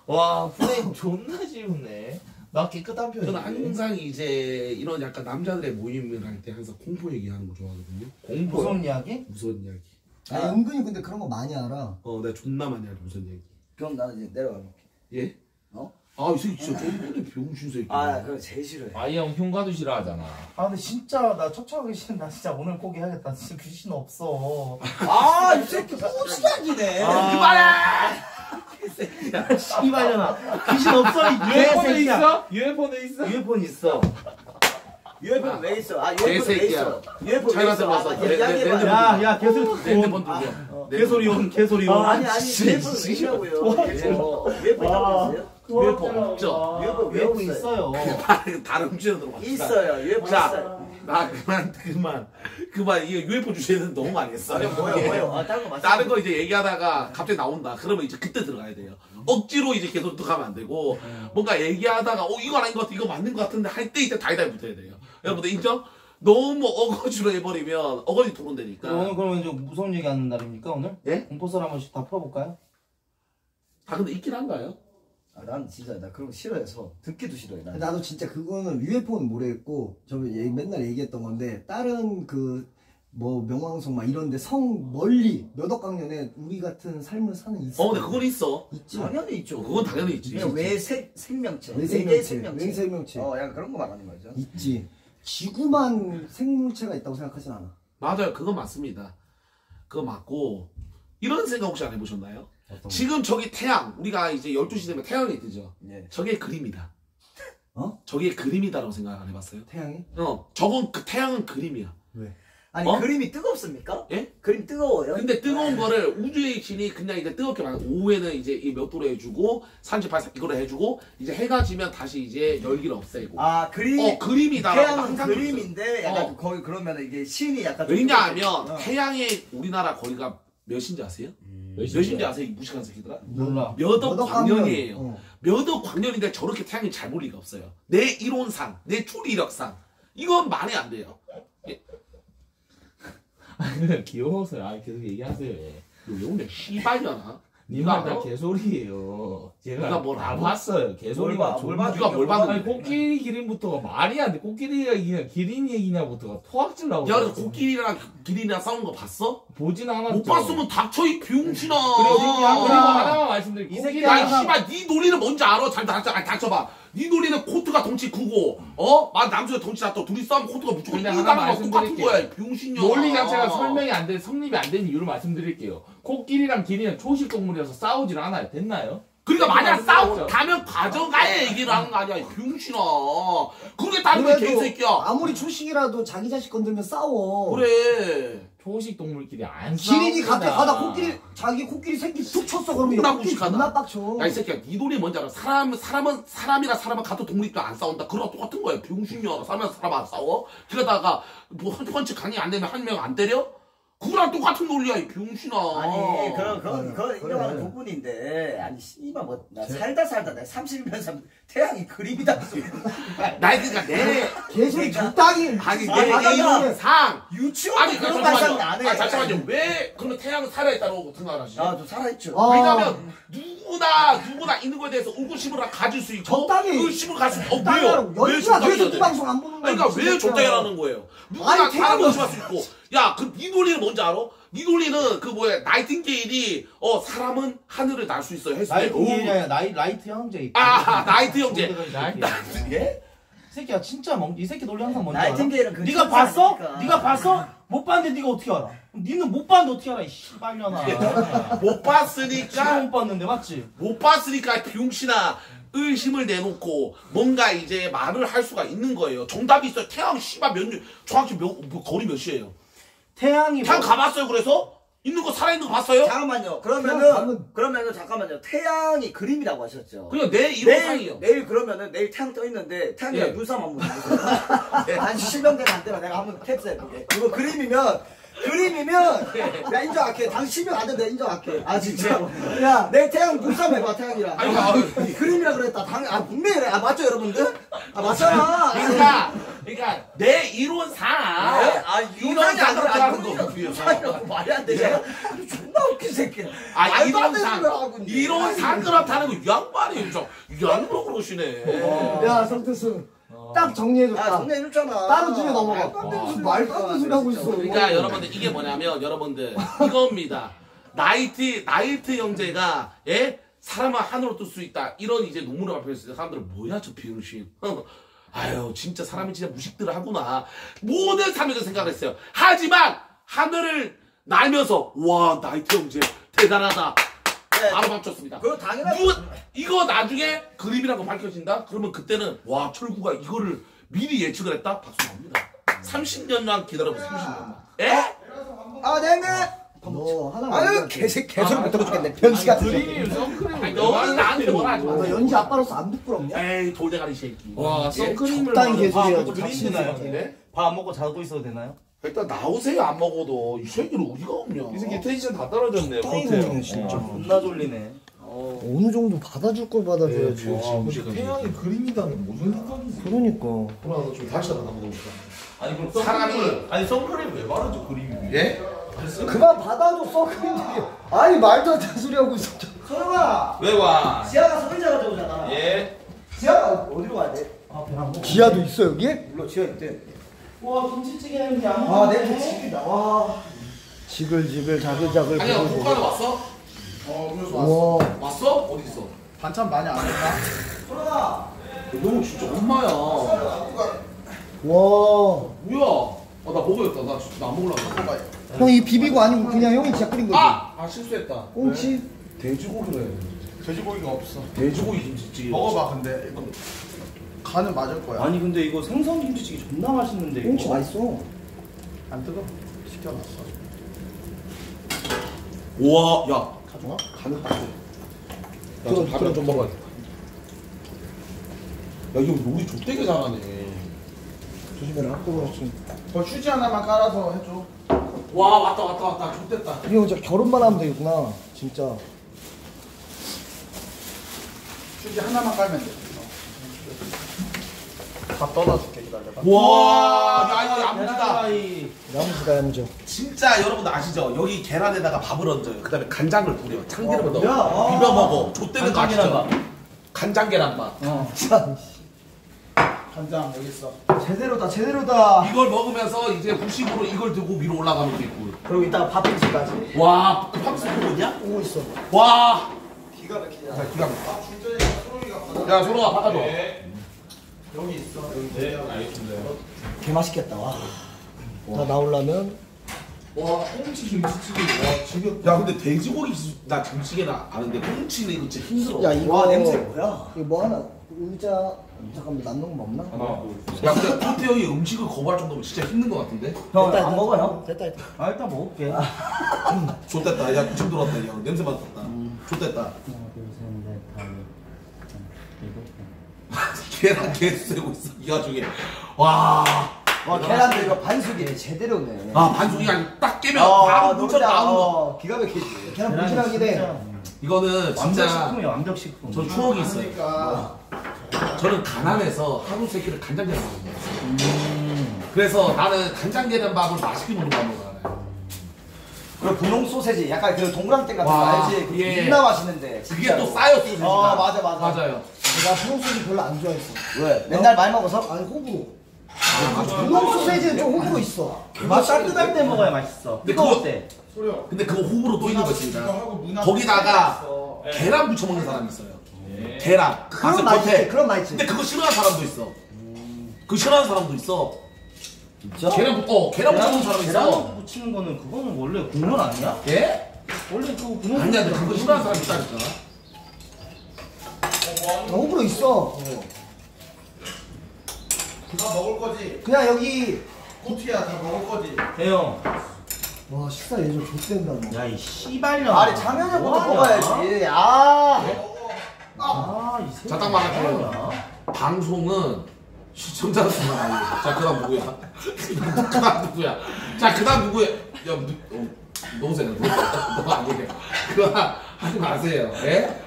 와, 프레임 존나 씌우네. 나 깨끗한 편이에요. 저는 항상 이제 이런 약간 남자들의 모임을 할 때 항상 공포 얘기하는 거 좋아하거든요. 공포? 무서운 이야기? 무서운 이야기. 아니, 아, 은근히 근데 그런 거 많이 알아. 어, 내가 존나 많이 알아, 무서운 이야기. 그럼 나는 이제 내려가볼게. 예? 어? 아, 이 새끼 진짜 존나 병신 새끼. 아, 그거 제일 싫어해. 아이 형 흉가도 싫어하잖아. 아, 근데 진짜 나 척척하기 싫은 나 진짜 오늘 포기해야겠다. 진짜 귀신 없어. 아, 이 새끼 포지각이네. 아, 그만해! 야, 씨발잖아. 귀신 없어. 유에폰도 있어? 유에폰도 있어? 유에폰 있어. 유에폰 아, 왜 있어? 아, 유에폰 왜 있어? 유에폰 왜 있어? 아, 이야기해봐. 야, 야, 개소리온. 개소리온, 개소리온. 아니, 아니, 유에폰 왜 있냐고요. 유에폰 있다고 했어요? 유에폰 없죠. 유에폰 외우고 있어요. 다른 주제로 들어왔어. 있어요, 유에폰 있어요. 아, 그만, 그만. 그만, 이 유에폰 주제는 너무 많이 했어. 아니, 뭐야, 뭐야. 아, 다른 거 맞아. 다른 거 이제 얘기하다가 갑자기 나온다. 그러면 이제 그때 들어가야 돼요. 억지로 이제 계속 들어가면 안 되고, 뭔가 얘기하다가, 어, 이건 아닌 것 같아, 이거 맞는 것 같은데 할 때 이제 달달 붙어야 돼요. 여러분들 인정? 너무 어거지로 해버리면 어거지 토론되니까. 오늘 그러면 좀 무서운 얘기 하는 날입니까, 오늘? 예? 공포설 한 번씩 다 풀어볼까요? 다 근데 있긴 한가요? 아, 난 진짜 나 그런 거 싫어해서 듣기도 싫어해. 나는. 나도 진짜 그거는 유에폰은 모르겠고 저 맨날 얘기했던 건데 다른 그 뭐 명왕성 막 이런데 성 멀리 몇억 강년에 우리 같은 삶을 사는 있어. 어, 근데 그건 있어. 있지. 당연히 있죠. 그건 당연히 있지. 그냥 왜 세, 생명체. 왜 생명체. 왜 생명체. 어, 약간 그런 거 말하는 거죠. 있지. 지구만 생물체가 있다고 생각하진 않아. 맞아요, 그건 맞습니다. 그거 맞고 이런 생각 혹시 안 해보셨나요? 지금 저기 태양, 우리가 이제 열두 시 되면 태양이 뜨죠? 예. 저게 그림이다. 어? 저게 그림이다라고 생각 안 해봤어요? 태양이? 어. 저건, 그 태양은 그림이야. 왜? 아니, 어? 그림이 뜨겁습니까? 예? 그림 뜨거워요? 근데 뜨거운 거를 우주의 신이 그냥 이제 뜨겁게 만, 오후에는 이제 이 몇 도로 해주고, 삼십팔, 이거를 해주고, 이제 해가 지면 다시 이제 열기를 없애고. 아, 그림? 어, 그림이다라고. 태양은 그림인데, 약간 어. 거기 그러면 이게 신이 약간. 왜냐하면, 어. 태양의 우리나라 거리가 몇인지 아세요? 음, 몇인지 아세요? 이 무식한 새끼들아? 몰라. 몇억 광년이에요. 어. 몇억 광년인데 저렇게 태양이 잘 볼 리가 없어요. 내 이론상, 내 추리력상. 이건 말이 안 돼요. 예. 아, 그냥 귀여워서요. 아, 계속 얘기하세요. 너 왜 오냐? 씨발이잖아. 니가 다 개소리예요. 제가 뭘 봤어요. 개소리가 졸마. 니가 뭘 봤는데? 코끼리 기린부터가 말이 안 돼. 코끼리가 그냥 기린 얘기냐부터가 토악질 나오고. 야, 그래서 코끼리랑 기린이랑 싸우는 거 봤어? 보진 않았죠. 못 봤으면 닥쳐 이 병신아. 그리고 하나만 말씀드릴게요. 이 새끼야, 씨발, 니 논리는 뭔지 알아? 잘 닥쳐, 아니 닥쳐봐. 니 논리는 코트가 덩치 크고, 어? 막 남자가 덩치 낮다. 둘이 싸우면 코트가 무조건 이기는 거랑 똑같은 거야. 병신이야. 논리 자체가 설명이 안 돼, 성립이 안 되는 이유를 말씀드릴게요. 코끼리랑 기린은 초식 동물이어서 싸우질 않아요. 됐나요? 그러니까 만약 싸우다면 가져가야 얘기를 하는 거 아니야. 병신아. 그게 다른 개새끼야. 아무리 초식이라도 자기 자식 건들면 싸워. 그래. 초식 동물끼리 안 싸워. 기린이 갑자기 가다 코끼리, 자기 코끼리 새끼 툭 쳤어. 그러면 코끼리 존나 빡쳐. 야, 이 새끼야. 니 돈이 뭔지 알아. 사람, 사람은, 사람이랑 사람은 같은 동물이니까 안 싸운다. 그거랑 똑같은 거야. 병신이야. 사람이랑 사람 안 싸워? 그러다가 뭐 한 펀치 강이 안 되면 한 명 안 때려? 그거랑 똑같은 논리야, 이 병신아. 아니, 그런, 그런, 그런 인정하는 부분인데. 아니, 씨발, 뭐, 나 살다 살다, 나 삼십일 년 살 태양이 그림이다. 나, 그니까, 내. 개소리 적당히. 아니, 내 이런 상. 유치원 아니, 그런 말은 안 해. 아, 잠시만요. 왜, 그러면 태양은 살아있다고 생각하시죠? 아, 저 살아있죠. 아. 왜냐면, 누구나, 누구나 있는 거에 대해서 의구심을 가질 수 있고. 적당히. 의심을 가질 수 없고. 왜요? 연주가 왜 이 방송 안 보는 거야? 그러니까, 왜 적당히 하는 거예요? 누구나 사람을 의심할 수 있고. 야, 그, 니 논리는 뭔지 알아? 니 논리는, 그, 뭐야, 나이팅게일이, 어, 사람은 하늘을 날 수 있어요. 했을 때. 나이팅게일이 아니라, 나이, 라이트 형제. 아, 나이트 형제. 나이트 형제? 예? 새끼야, 진짜 멍, 이 새끼 논리 항상 뭔지 알아? 나이팅게일은 그, 니가 봤어? 니가 봤어? 못 봤는데 네가 어떻게 알아? 니는 못 봤는데 어떻게 알아? 이 씨발년아. 못 봤으니까. 못 봤는데 맞지? 못 봤으니까 병신아. 의심을 내놓고 뭔가 이제 말을 할 수가 있는 거예요. 정답이 있어요. 태양 씨발 몇 년, 정확히 몇, 거리 몇 시예요? 태양이 태양 뭐... 가봤어요. 그래서 있는 거 살아있는 거 봤어요? 잠깐만요. 그러면은 가면... 그러면은 잠깐만요. 태양이 그림이라고 하셨죠. 그냥 내 이론상이요. 내일 그러면은 내일 태양 떠 있는데 태양이랑 예. 눈싸움 한번 해보세요. 아니 실명되면 안 되면 내가 한번 캡스해 볼게. 이거 그림이면. 그림이면 내가 인정할게. 당신이면 안 돼. 내가 인정할게. 아 진짜. 야, 내 태양 눈싸움 해봐 태양이랑. 아니, 아, 그림이라 그랬다. 당, 아 분명히 그래. 아 맞죠 여러분들? 아 맞잖아. 그러니까, 그러니까 내 이론상. 네? 아 이론상이 안 그렇다는 거. 이론상이라고 말이 안 되잖아. 존나 웃긴 새끼야. 아 이론상. 이론상 그렇다는 거 양반이 좀 양반 그러시네. 야 성태수. 딱 정리해줬다. 아, 정리해줬잖아. 다른 주제 넘어가. 아, 말도 안 되는 소리 하고 있어. 그러니까 뭐. 여러분들 이게 뭐냐면 여러분들 이겁니다. 나이트 나이트 형제가 예 사람을 하늘로 뜰 수 있다. 이런 이제 논문을 발표했을 때 사람들은 뭐야 저 비응신. 아유 진짜 사람이 진짜 무식들을 하구나. 모든 사람들이 생각을 했어요. 하지만 하늘을 날면서 와 나이트 형제 대단하다. 바로 맞췄습니다. 그거 당연하죠. 이거 나중에 그림이라고 밝혀진다? 그러면 그때는 와 철구가 이거를 미리 예측을 했다? 박수 납니다. 삼십 년만 기다려보세요. 삼십 년만. 에? 아 내가 네. 너 하나 아유 개새 개소리 못 들어주겠네. 변시 같은 새끼. 너는 나한테 뭐라 하지 마. 너 연지 아빠로서 안 부끄럽냐? 에이 돌대가리 새끼. 와 선크림을 먹고 그림이나요? 밥 안 먹고 자고 있어도 되나요? 일단 나오세요 안 먹어도 이 새끼는 어디가 없냐. 이 새끼 텐션 다 떨어졌네요. 태양이 진짜 겁나 졸리네. 어. 어느 정도 받아줄 걸 받아줘야지. 네, 와, 근데 태양이 그림이다는 무슨 상관이지? 그러니까. 그럼 나도 좀 다시 받아보자. 아니 그럼 사람이 아니 선크림 왜 바르죠 그림이? 예? 그만 받아줘 선크림. 아니 말도 안 되는 소리 하고 있어. 설마. 왜 와? 지하가 소비자 가져오잖아. 예. 지하가 어디로 가야 돼? 아, 지하도 있어 여기? 물론 지하 있대. 와 김치찌개 냄새 안 나. 아 냄새 찌개다. 와 지글지글 자글자글. 아니야 국가도 왔어? 어 음료수 왔어. 와. 왔어? 어디 있어? 반찬 많이 안 했나? 소라. 너 진짜 엄마야. 와. 뭐야? 아, 나 먹어야겠다. 나 진짜 안 먹으려고. 형 이 비비고 아니고 그냥 형이 진짜 끓인 거지. 아! 아 실수했다. 꽁치? 네. 돼지고기래. 돼지고기가 없어. 돼지고기 김치찌개. 먹어봐 근데. 간은 맞을 거야. 아니 근데 이거 생선 김치찌개 존나 맛있는데. 꽁치 맛있어. 안 뜨거? 시켜놨어. 우와, 야, 가져와. 간은 딱. 나 좀 밥이랑 좀 먹어야겠다. 야, 이거 요리 족대게 잘하네. 조심해라. 그렇지. 저 휴지 하나만 깔아서 해줘. 와, 왔다 왔다 왔다. 족됐다. 이거 진짜 결혼만 하면 되겠구나. 진짜. 휴지 하나만 깔면 돼. 다 떠나줄게 기다려봐. 와, 야 이거 야무지다. 야무지다 야무져. 진짜 여러분들 아시죠? 여기 계란에다가 밥을 얹어요. 그다음에 간장을 뿌려요. 참기름을 어, 넣어. 야, 비벼 먹어. 좆대는 거 아시죠? 간장 계란밥. 어. 간장 여기 있어. 제대로다 제대로다. 이걸 먹으면서 이제 후식으로 이걸 들고 위로 올라가면 되고. 그리고 이따가 밥빙수까지. 와, 그 밥빙수 보고 있냐? 보고 있어. 와. 기가 막히냐. 자, 기가 막혀. 야, 소로가 바꿔줘. 네. 여기 있어. 여기 네, 알겠습니다. 개 맛있겠다. 와. 와. 다 나오려면 와, 꽁치 김치찌개. 와, 지금 야, 근데 돼지고기 나 김치찌개나 아는데 꽁치는 이거 진짜 힘들어. 야, 이거 와, 냄새 뭐야? 이거 뭐 하나 의자 잠깐만 남는 거 없나? 아, 야, 근데 토태 형이 음식을 거부할 정도면 진짜 힘든 거 같은데. 형, 일단 안 먹어 형. 됐다, 됐다. 아, 일단 먹을게. 좋됐다. 야, 기침 돌았다. 야, 냄새 맡았다. 좋됐다. 계란 개쓰고 있어 이 와중에. 와, 와 계란도 이거 반숙이네. 제대로네. 아 반숙이 아니고 딱 깨면 어, 바로 무쳐 나오는 거. 기가 막히지. 계란 무지랑이네. 이거는 진짜 완벽식품이에요. 완벽식품. 저 추억이 있어요. 그러니까. 저는 가난해서 하루 세 끼를 간장계란밥 먹어요. 음. 그래서 나는 간장계란밥을 맛있게 먹는 거 먹어요. 그리고 분홍 소세지 약간 그 동그랑땡 같은 거 알지? 그게 존나 맛있는데. 진짜로. 그게 또 싸요 소세지가. 어, 맞아 맞아. 맞아요. 나 분홍 소세지 별로 안 좋아했어. 왜? 맨날 많이 먹어서? 아니 호불호. 분홍 소세지는 좀 호불호 있어. 맛 따뜻할 때 먹어야 맛있어. 근데 그거 어때? 소룡. 근데 그거 호불호 또 있는 거 진짜. 거기다가 계란 부쳐 먹는 사람이 있어요. 예. 계란. 그런 맛있지. 그런 맛있지. 근데 그거 싫어하는 사람도 있어. 음. 그거 싫어하는 사람도 있어. 진짜? 계란, 어, 계란 묻혀놓은 사람 있어. 계란 묻히는 거는 그거는 원래 국물 아니야? 예? 원래 그거 국물 아니야. 근데 그거 싫어하는 사람 있다 그랬잖아. 호불호 있어. 어. 다 먹을 거지? 그냥 여기 꼬치야 다 먹을 거지? 대형 와 식사 예전 좆된다. 야 이 씨발년 아니 장현이부터 먹어야지. 아 아 이 자 딱 말할게요. 방송은 시청자 수만 알려줘. 자 그다음 누구야? 그다음 누구야? 자 그다음 누구야? 야 노세요 노세요 너 안되네 그거 하지 마세요. 예?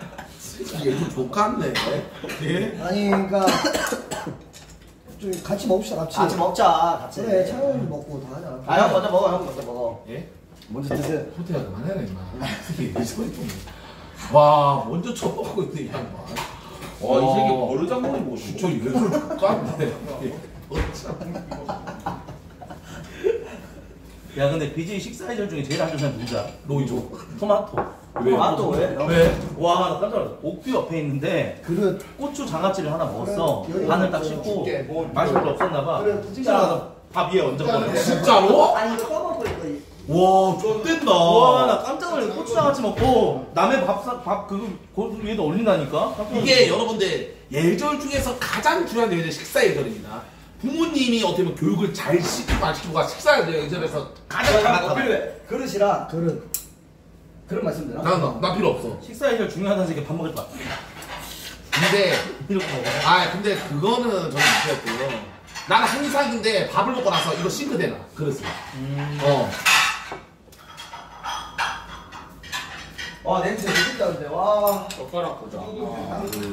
이게 좀 족같네. 예? 아니 그니까 같이 먹읍시다. 같이 같이 먹자. 같이 그래 창현이도 먹고 다 하자. 아 형 먼저 먹어. 형 먼저 먹어. 예? 먼저 드세요. 호텔 그만해라 임마. 이 소리 좀. 와 먼저 쳐먹고 있네 이 양반. 와 이 새끼 버릇 장군이 뭐 진짜 왜 그렇게 깐데. 야 근데 비지 식사 해결 중에 제일 안 좋은 사람 누구야? 로이죠. 토마토. 왜? 아, 또 왜? 왜? 와, 나 깜짝 놀랐어. 옥규 옆에 있는데 그릇 고추 장아찌를 하나 먹었어. 그래, 반을 딱 씻고 맛이 별로 없었나봐. 그래, 진짜 밥 위에 얹어버렸어. 진짜로? 아니, 이거 떠먹고 있어. 와, 쩐댄다. 와, 나 깜짝 놀랐어. 고추 장아찌 먹고 남의 밥, 밥 그거 고수 위에다 올린다니까? 이게 여러분들 예절 중에서 가장 중요한 예절 식사 예절입니다. 부모님이 어떻게 보면 교육을 잘 시키고 안 시키고가 식사 예절에서 가장 잘하는 필요해. 그릇이랑 그릇. 그런 말씀 되나? 나, 나, 나 필요 없어. 식사 해결 중요하다는 새끼 밥 먹을 때 근데 이렇게 먹어. 아 근데 그거는 저는 못했고요. 나는 항상 근데 밥을 먹고 나서 이거 싱크대 놔. 그릇을. 음. 어. 와 냄새 미쳤다 근데. 와. 젓가락 보자. 하나 둘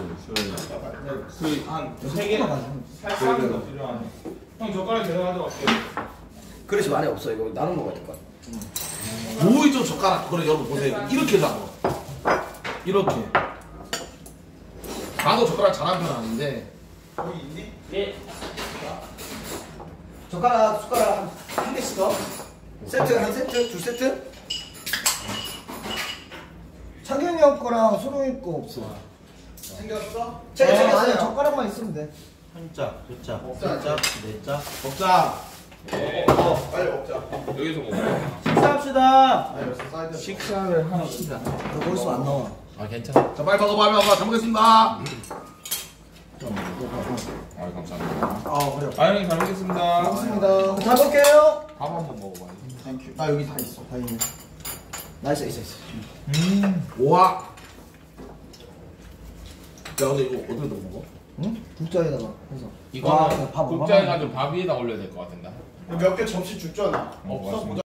셋. 한 세 개. 살짝은 더 필요하네. 형 젓가락 제가 가져갈게요. 그릇이 많이 없어. 이거 나눠 먹어야 될 것 같아. 보이죠 젓가락. 그래 여러분 보세요. 이렇게 잡아. 이렇게. 나도 젓가락 잘하는 편 아닌데. 거기 있니? 예. 젓가락 숟가락 한, 한 개씩 더. 세트 한 세트 두 세트. 창현이 형 거랑 소룡이 거 없어. 챙겼어? 챙겼어. 아니 젓가락만 있으면 돼. 한 짝, 두 짝, 세 짝, 네 짝. 먹자. 예. 어, 빨리 먹자. 여기서 먹어요. 식사합시다. 아니, 식사를 합시다. 너 벌써 안 나와. 아 괜찮아. 자 빨리 먹어 빨리 먹어. 잘 먹겠습니다. 아 감사합니다. 아 그래요. 아 형님 잘 먹겠습니다. 먹겠습니다. 잘 먹을게요. 밥 한번 먹어봐요. 땡큐. 나 여기 다 있어. 다 있네. 나 있어 있어 있어. 음. 우와. 야 근데 이거 어디다 먹어? 응? 국자에다가 해서. 이거 국자에 가지고 밥 위에다 올려야 될 것 같은데. 몇 개 접시 줄 줄 아나? 없어?